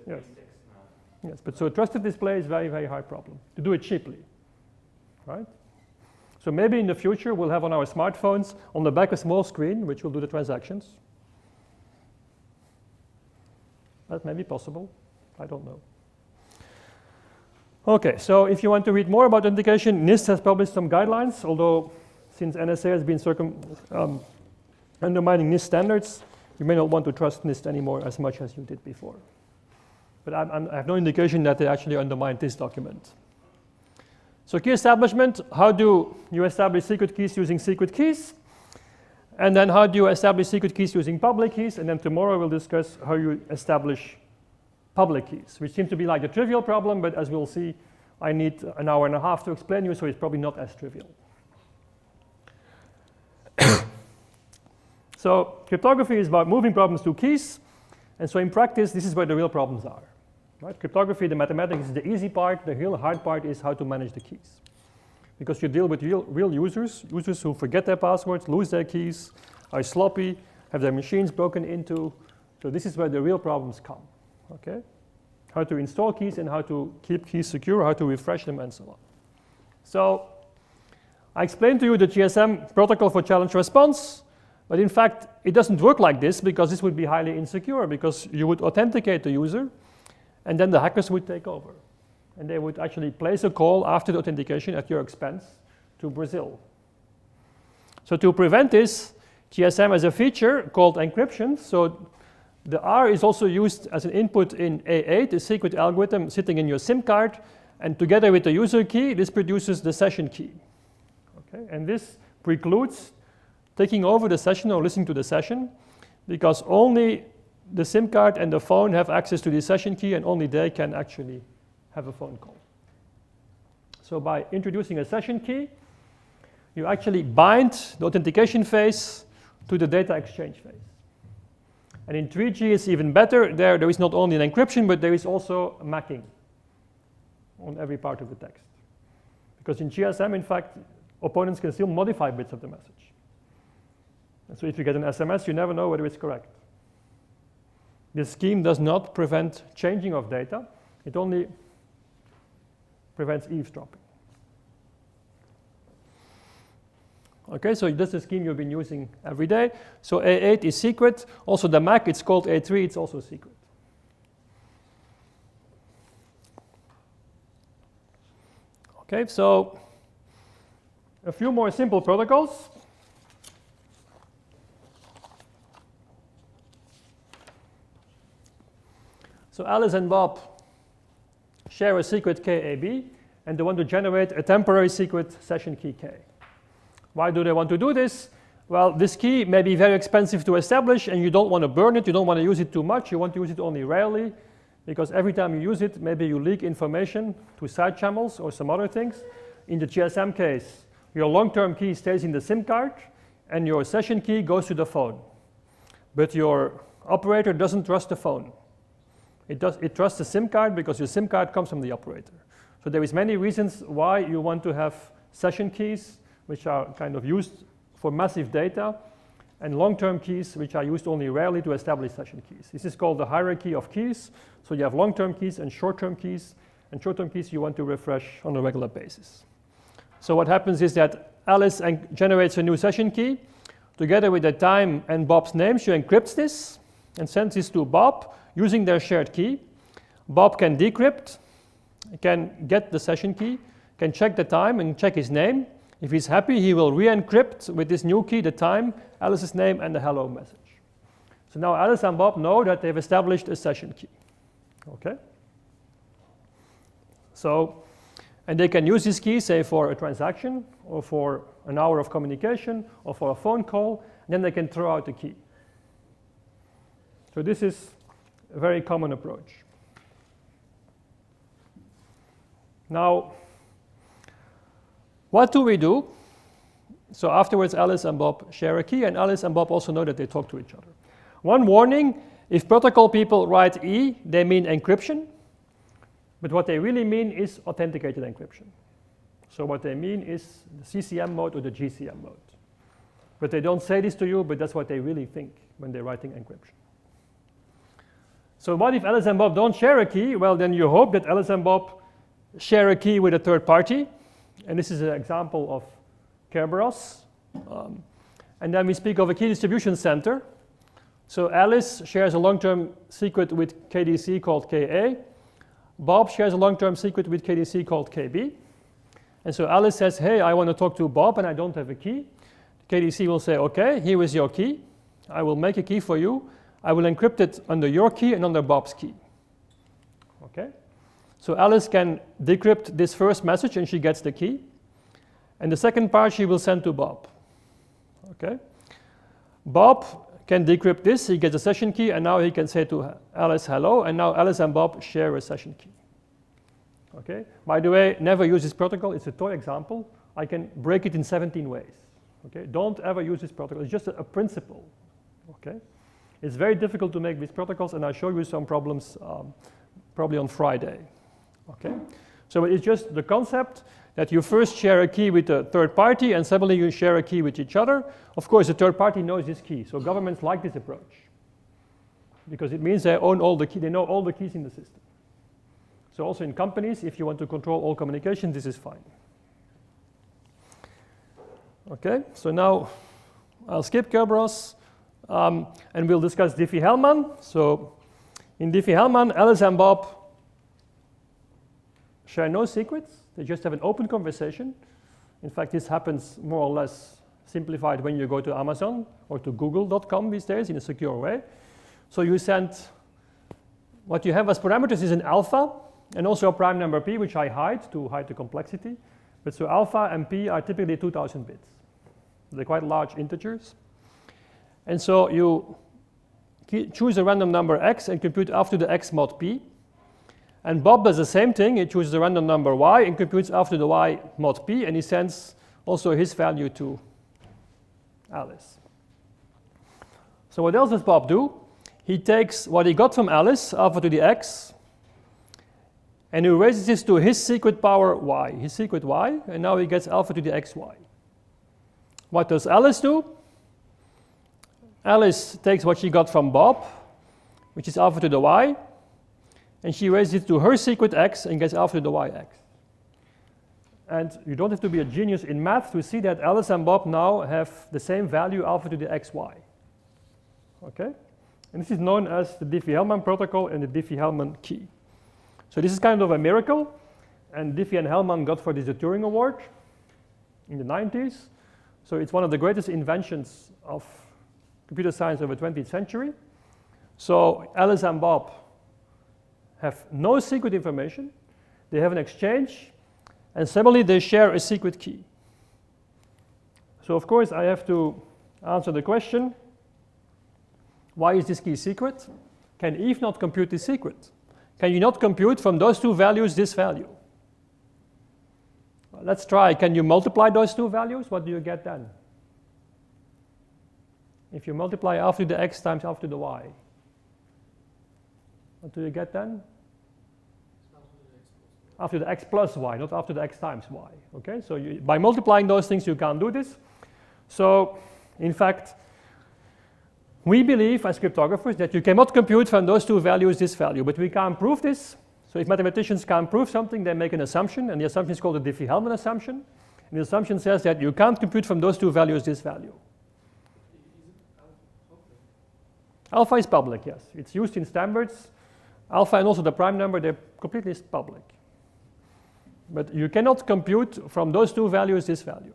yes. index now. Yes, but so a trusted display is very, very high problem to do it cheaply, right? So maybe in the future we'll have on our smartphones on the back a small screen which will do the transactions. That may be possible. I don't know. Okay, so if you want to read more about authentication, NIST has published some guidelines, although since N S A has been circum, um, undermining NIST standards, you may not want to trust NIST anymore as much as you did before. But I'm, I'm, I have no indication that they actually undermined this document. So key establishment, how do you establish secret keys using secret keys? And then how do you establish secret keys using public keys? And then tomorrow we'll discuss how you establish public keys, which seems to be like a trivial problem, but as we'll see, I need an hour and a half to explain you, so it's probably not as trivial. So cryptography is about moving problems to keys, and so in practice, this is where the real problems are. Right? Cryptography, the mathematics is the easy part, the real hard part is how to manage the keys. Because you deal with real, real users, users who forget their passwords, lose their keys, are sloppy, have their machines broken into, so this is where the real problems come. Okay, how to install keys and how to keep keys secure, how to refresh them and so on. So I explained to you the G S M protocol for challenge response, but in fact it doesn't work like this because this would be highly insecure because you would authenticate the user and then the hackers would take over. And they would actually place a call after the authentication at your expense to Brazil. So to prevent this, G S M has a feature called encryption. So the R is also used as an input in A eight, a secret algorithm sitting in your SIM card, and together with the user key, this produces the session key. Okay, and this precludes taking over the session or listening to the session, because only the SIM card and the phone have access to the session key, and only they can actually have a phone call. So by introducing a session key, you actually bind the authentication phase to the data exchange phase. And in three G, it's even better. There, there is not only an encryption, but there is also macking on every part of the text. Because in G S M, in fact, opponents can still modify bits of the message. And so if you get an S M S, you never know whether it's correct. This scheme does not prevent changing of data. It only prevents eavesdropping. Okay, so that's the scheme you've been using every day. So A eight is secret. Also the MAC, it's called A three, it's also secret. Okay, so a few more simple protocols. So Alice and Bob share a secret K A B, and they want to generate a temporary secret session key K. Why do they want to do this? Well, this key may be very expensive to establish, and you don't want to burn it, you don't want to use it too much, you want to use it only rarely, because every time you use it, maybe you leak information to side channels or some other things. In the G S M case, your long-term key stays in the SIM card, and your session key goes to the phone. But your operator doesn't trust the phone. It, does, it trusts the SIM card because your SIM card comes from the operator. So there is many reasons why you want to have session keys which are kind of used for massive data, and long-term keys, which are used only rarely to establish session keys. This is called the hierarchy of keys. So you have long-term keys and short-term keys, and short-term keys you want to refresh on a regular basis. So what happens is that Alice generates a new session key. Together with the time and Bob's name, she encrypts this and sends this to Bob using their shared key. Bob can decrypt, can get the session key, can check the time and check his name. If he's happy, he will re-encrypt with this new key the time, Alice's name, and the hello message. So now Alice and Bob know that they've established a session key. Okay? So, and they can use this key, say, for a transaction, or for an hour of communication, or for a phone call, and then they can throw out the key. So this is a very common approach. Now, what do we do? So afterwards, Alice and Bob share a key, and Alice and Bob also know that they talk to each other. One warning, if protocol people write E, they mean encryption, but what they really mean is authenticated encryption. So what they mean is the C C M mode or the G C M mode. But they don't say this to you, but that's what they really think when they're writing encryption. So what if Alice and Bob don't share a key? Well, then you hope that Alice and Bob share a key with a third party. And this is an example of Kerberos. Um, and then we speak of a key distribution center. So Alice shares a long-term secret with K D C called K A. Bob shares a long-term secret with K D C called K B. And so Alice says, hey, I want to talk to Bob, and I don't have a key. K D C will say, OK, here is your key. I will make a key for you. I will encrypt it under your key and under Bob's key. Okay? So Alice can decrypt this first message, and she gets the key. And the second part she will send to Bob. Okay? Bob can decrypt this. He gets a session key, and now he can say to Alice, hello. And now Alice and Bob share a session key. Okay? By the way, never use this protocol. It's a toy example. I can break it in seventeen ways. Okay? Don't ever use this protocol. It's just a, a principle. Okay? It's very difficult to make these protocols, and I'll show you some problems um, probably on Friday. Okay? So it's just the concept that you first share a key with a third party, and suddenly you share a key with each other. Of course, the third party knows this key. So governments like this approach, because it means they own all the key. They know all the keys in the system. So also in companies, if you want to control all communication, this is fine. Okay? So now I'll skip Kerberos. Um, and we'll discuss Diffie-Hellman. So in Diffie-Hellman, Alice and Bob share no secrets. They just have an open conversation. In fact, this happens more or less simplified when you go to Amazon or to Google dot com these days in a secure way. So you send what you have as parameters is an alpha and also a prime number p, which I hide to hide the complexity. But so alpha and p are typically two thousand bits. They're quite large integers. And so you choose a random number x and compute after the x mod p. And Bob does the same thing. He chooses a random number y and computes after the y mod p. And he sends also his value to Alice. So what else does Bob do? He takes what he got from Alice, alpha to the x, and he raises this to his secret power y, his secret y. And now he gets alpha to the xy. What does Alice do? Alice takes what she got from Bob, which is alpha to the y, and she raises it to her secret x and gets alpha to the yx. And you don't have to be a genius in math to see that Alice and Bob now have the same value, alpha to the xy. Okay? And this is known as the Diffie-Hellman protocol and the Diffie-Hellman key. So this is kind of a miracle, and Diffie and Hellman got for this the Turing Award in the nineties. So it's one of the greatest inventions of computer science over the twentieth century. So Alice and Bob have no secret information. They have an exchange, and suddenly they share a secret key. So of course, I have to answer the question, why is this key secret? Can Eve not compute this secret? Can you not compute from those two values this value? Well, let's try. Can you multiply those two values? What do you get then? If you multiply alpha to the x times alpha to the y, what do you get then? After the x plus y, not after the x times y. Okay, so you, by multiplying those things, you can't do this. So, in fact, we believe as cryptographers that you cannot compute from those two values this value, but we can't prove this. So, if mathematicians can't prove something, they make an assumption, and the assumption is called the Diffie-Hellman assumption. And the assumption says that you can't compute from those two values this value. Alpha is public, yes. It's used in standards. Alpha and also the prime number, they're completely public. But you cannot compute from those two values this value.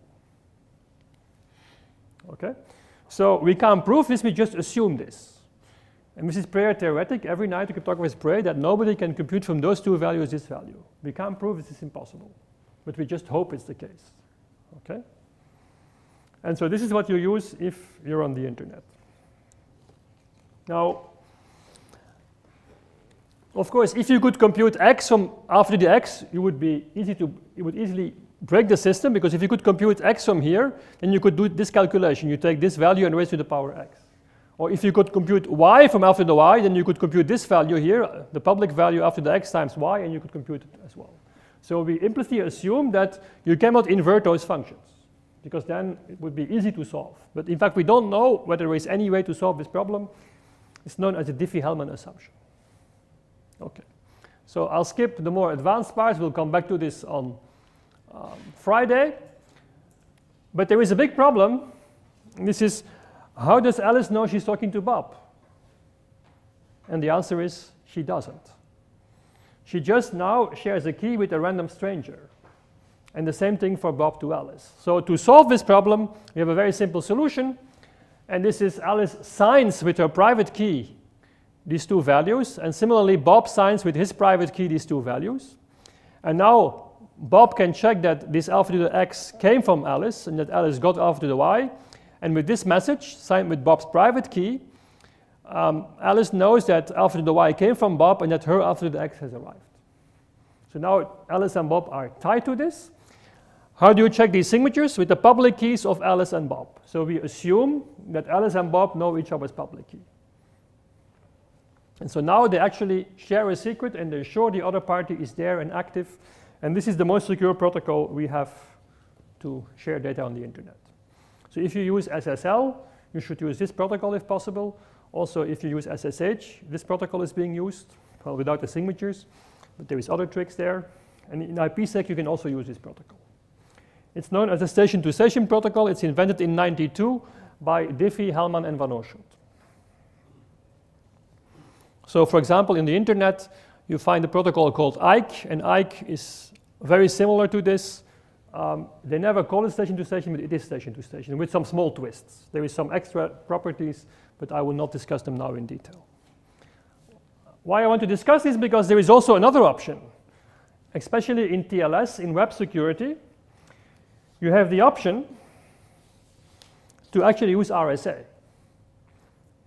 Okay? So we can't prove this, we just assume this. And this is prayer theoretic. Every night the cryptographers pray that nobody can compute from those two values this value. We can't prove this is impossible. But we just hope it's the case. Okay? And so this is what you use if you're on the internet. Now, of course, if you could compute x from alpha to the x, you would be easy to, you would easily break the system, because if you could compute x from here, then you could do this calculation. You take this value and raise it to the power x. Or if you could compute y from alpha to the y, then you could compute this value here, the public value after the x times y, and you could compute it as well. So we implicitly assume that you cannot invert those functions, because then it would be easy to solve. But in fact, we don't know whether there is any way to solve this problem. It's known as the Diffie-Hellman assumption. Okay. So I'll skip the more advanced parts. We'll come back to this on um, Friday. But there is a big problem. This is, how does Alice know she's talking to Bob? And the answer is, she doesn't. She just now shares a key with a random stranger. And the same thing for Bob to Alice. So to solve this problem, we have a very simple solution. And this is Alice signs with her private key these two values. And similarly, Bob signs with his private key these two values. And now Bob can check that this alpha to the X came from Alice and that Alice got alpha to the Y. And with this message, signed with Bob's private key, um, Alice knows that alpha to the Y came from Bob and that her alpha to the X has arrived. So now Alice and Bob are tied to this. How do you check these signatures? With the public keys of Alice and Bob. So we assume that Alice and Bob know each other's public key. And so now they actually share a secret and they're sure the other party is there and active. And this is the most secure protocol we have to share data on the internet. So if you use S S L, you should use this protocol if possible. Also, if you use S S H, this protocol is being used, well, without the signatures. But there is other tricks there. And in IPsec, you can also use this protocol. It's known as a station-to-station protocol. It's invented in ninety-two by Diffie-Hellman and Van Oorschot. So for example, in the internet, you find a protocol called I K E, and I K E is very similar to this. Um, they never call it station-to-station, but it is station-to-station with some small twists. There is some extra properties, but I will not discuss them now in detail. Why I want to discuss this? Because there is also another option, especially in T L S, in web security. You have the option to actually use R S A.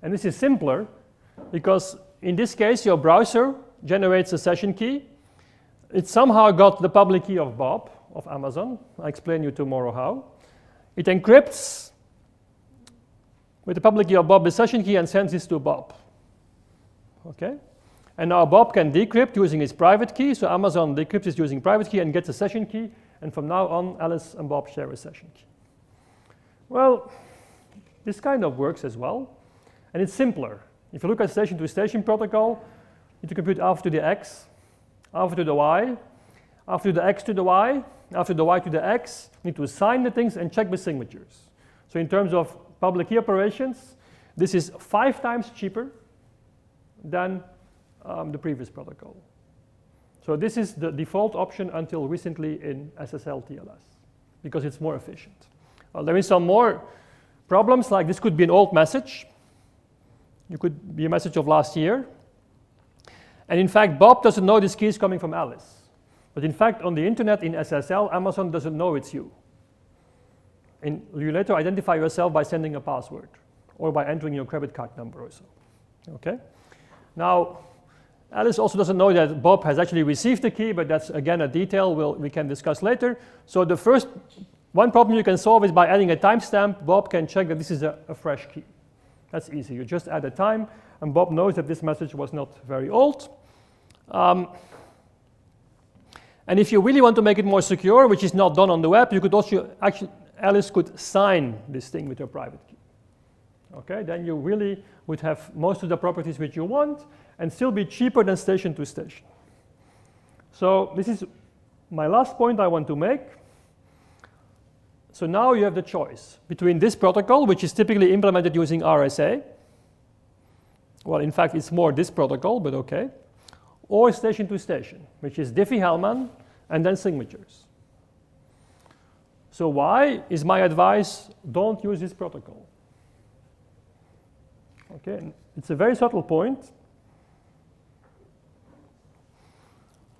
And this is simpler because in this case, your browser generates a session key. It somehow got the public key of Bob, of Amazon. I'll explain you tomorrow how. It encrypts with the public key of Bob the session key and sends this to Bob. Okay? And now Bob can decrypt using his private key. So Amazon decrypts it using private key and gets a session key. And from now on, Alice and Bob share a session key. Well, this kind of works as well. And it's simpler. If you look at station-to-station protocol, you compute alpha to the X, alpha to the Y, alpha to the X to the Y, alpha to the Y to the X. You need to sign the things and check the signatures. So in terms of public key operations, this is five times cheaper than um, the previous protocol. So this is the default option until recently in S S L T L S because it's more efficient. Well, there is some more problems, like this could be an old message. It could be a message of last year. And in fact, Bob doesn't know this key is coming from Alice. But in fact, on the internet in S S L, Amazon doesn't know it's you. And you later identify yourself by sending a password or by entering your credit card number or so. Okay? Now, Alice also doesn't know that Bob has actually received the key, but that's again a detail we'll, we can discuss later. So the first one problem you can solve is by adding a timestamp. Bob can check that this is a, a fresh key. That's easy. You just add a time, and Bob knows that this message was not very old. Um, and if you really want to make it more secure, which is not done on the web, you could also actually Alice could sign this thing with her private key. Okay, then you really would have most of the properties which you want and still be cheaper than station to station. So this is my last point I want to make. So now you have the choice between this protocol, which is typically implemented using R S A. Well, in fact, it's more this protocol, but okay. Or station to station, which is Diffie-Hellman and then signatures. So why is my advice, don't use this protocol? Okay, it's a very subtle point.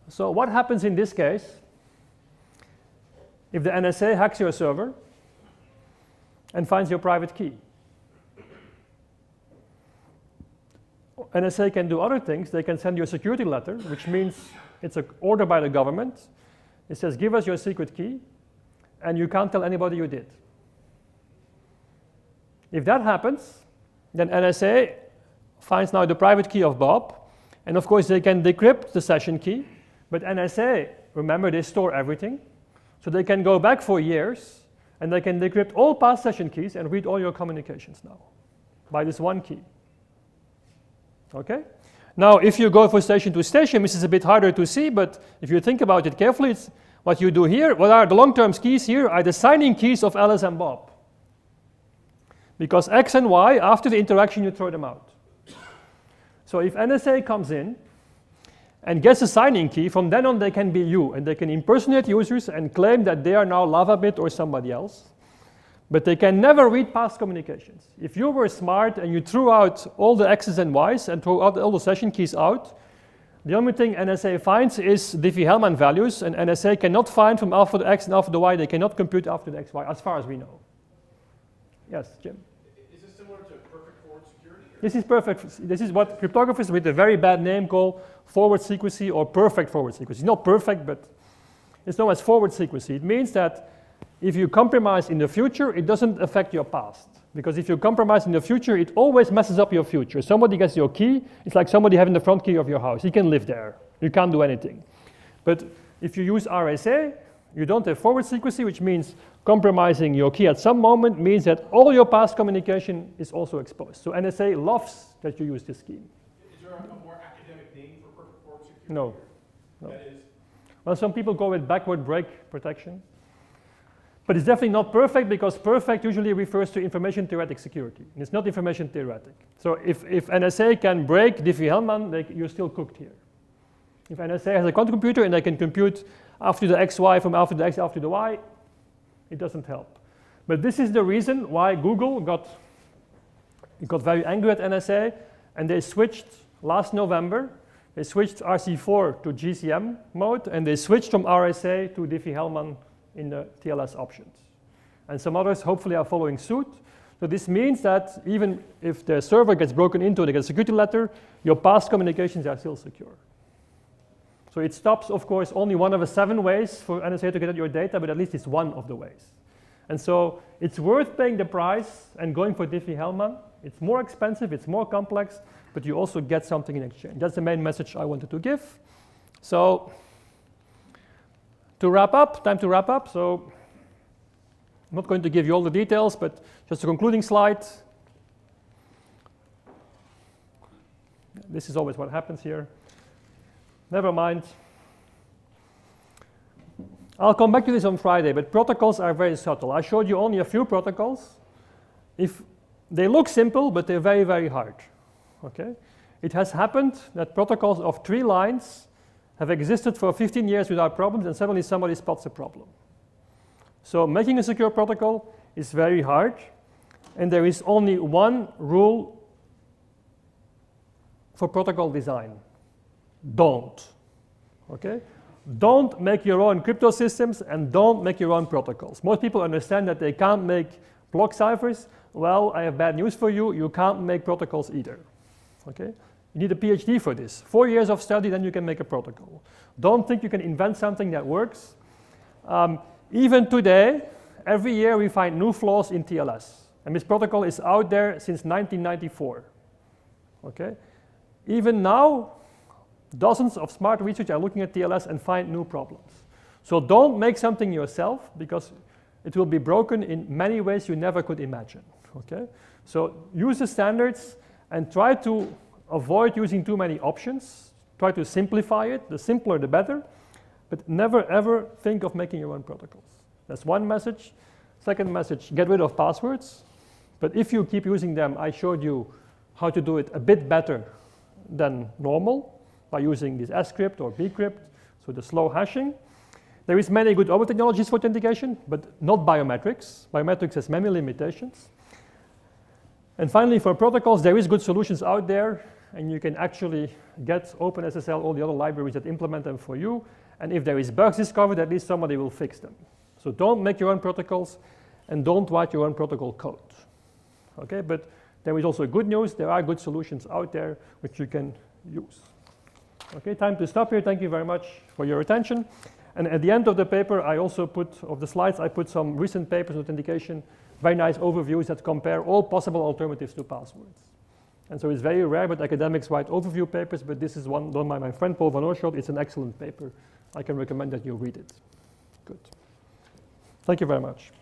So what happens in this case if the N S A hacks your server and finds your private key? N S A can do other things. They can send you a security letter, which means it's an order by the government. It says, give us your secret key, and you can't tell anybody you did. If that happens, then N S A finds now the private key of Bob. And of course, they can decrypt the session key. But N S A, remember, they store everything. So they can go back for years, and they can decrypt all past session keys and read all your communications now by this one key. Okay? Now, if you go for station to station, this is a bit harder to see, but if you think about it carefully, it's what you do here. What are the long-term keys here are the signing keys of Alice and Bob. Because X and Y, after the interaction, you throw them out. So if N S A comes in and gets a signing key, from then on they can be you, and they can impersonate users and claim that they are now LavaBit or somebody else. But they can never read past communications. If you were smart and you threw out all the X's and Y's and threw out all the session keys out, the only thing N S A finds is Diffie-Hellman values, and N S A cannot find from after the X and after the Y. They cannot compute after the X Y, as far as we know. Yes, Jim? Is this similar to perfect forward security? This is perfect. This is what cryptographers with a very bad name call forward secrecy or perfect forward secrecy. It's not perfect, but it's known as forward secrecy. It means that if you compromise in the future, it doesn't affect your past. Because if you compromise in the future, it always messes up your future. Somebody gets your key, it's like somebody having the front key of your house. You can live there. You can't do anything. But if you use R S A, you don't have forward secrecy, which means compromising your key at some moment means that all your past communication is also exposed. So N S A loves that you use this scheme. Is there a more academic name for perfect forward security? No. No. That is? Well, some people go with backward break protection. But it's definitely not perfect, because perfect usually refers to information theoretic security. And it's not information theoretic. So if, if N S A can break Diffie-Hellman, you're still cooked here. If N S A has a quantum computer and they can compute after the X Y from after the X after the Y, it doesn't help. But this is the reason why Google got, got very angry at N S A, and they switched last November. They switched R C four to G C M mode, and they switched from R S A to Diffie-Hellman in the T L S options. And some others hopefully are following suit. So this means that even if the server gets broken into, they get a security letter, your past communications are still secure. So it stops, of course, only one of the seven ways for N S A to get at your data, but at least it's one of the ways. And so it's worth paying the price and going for Diffie-Hellman. It's more expensive, it's more complex, but you also get something in exchange. That's the main message I wanted to give. So, to wrap up, time to wrap up. So I'm not going to give you all the details, but just a concluding slide. This is always what happens here. Never mind. I'll come back to this on Friday, but protocols are very subtle. I showed you only a few protocols. If they look simple, but they're very, very hard. Okay? It has happened that protocols of three lines have existed for fifteen years without problems, and suddenly somebody spots a problem. So making a secure protocol is very hard, and there is only one rule for protocol design. Don't. Okay? Don't make your own crypto systems, and don't make your own protocols. Most people understand that they can't make block ciphers. Well, I have bad news for you. You can't make protocols either. Okay? You need a PhD for this. Four years of study, then you can make a protocol. Don't think you can invent something that works. Um, even today, every year we find new flaws in T L S. And this protocol is out there since nineteen ninety-four. Okay? Even now, dozens of smart researchers are looking at T L S and find new problems. So don't make something yourself, because it will be broken in many ways you never could imagine. Okay? So use the standards and try to avoid using too many options. Try to simplify it. The simpler, the better. But never, ever think of making your own protocols. That's one message. Second message, get rid of passwords. But if you keep using them, I showed you how to do it a bit better than normal by using this S-crypt or B-crypt, so the slow hashing. There is many good other technologies for authentication, but not biometrics. Biometrics has many limitations. And finally, for protocols, there is good solutions out there, and you can actually get OpenSSL, all the other libraries that implement them for you. And if there is bugs discovered, at least somebody will fix them. So don't make your own protocols, and don't write your own protocol code. Okay, but there is also good news. There are good solutions out there which you can use. Okay, time to stop here. Thank you very much for your attention. And at the end of the paper, I also put, of the slides, I put some recent papers on authentication, very nice overviews that compare all possible alternatives to passwords. And so it's very rare, but academics write overview papers, but this is one done by my friend Paul van Oorschot. It's an excellent paper. I can recommend that you read it. Good. Thank you very much.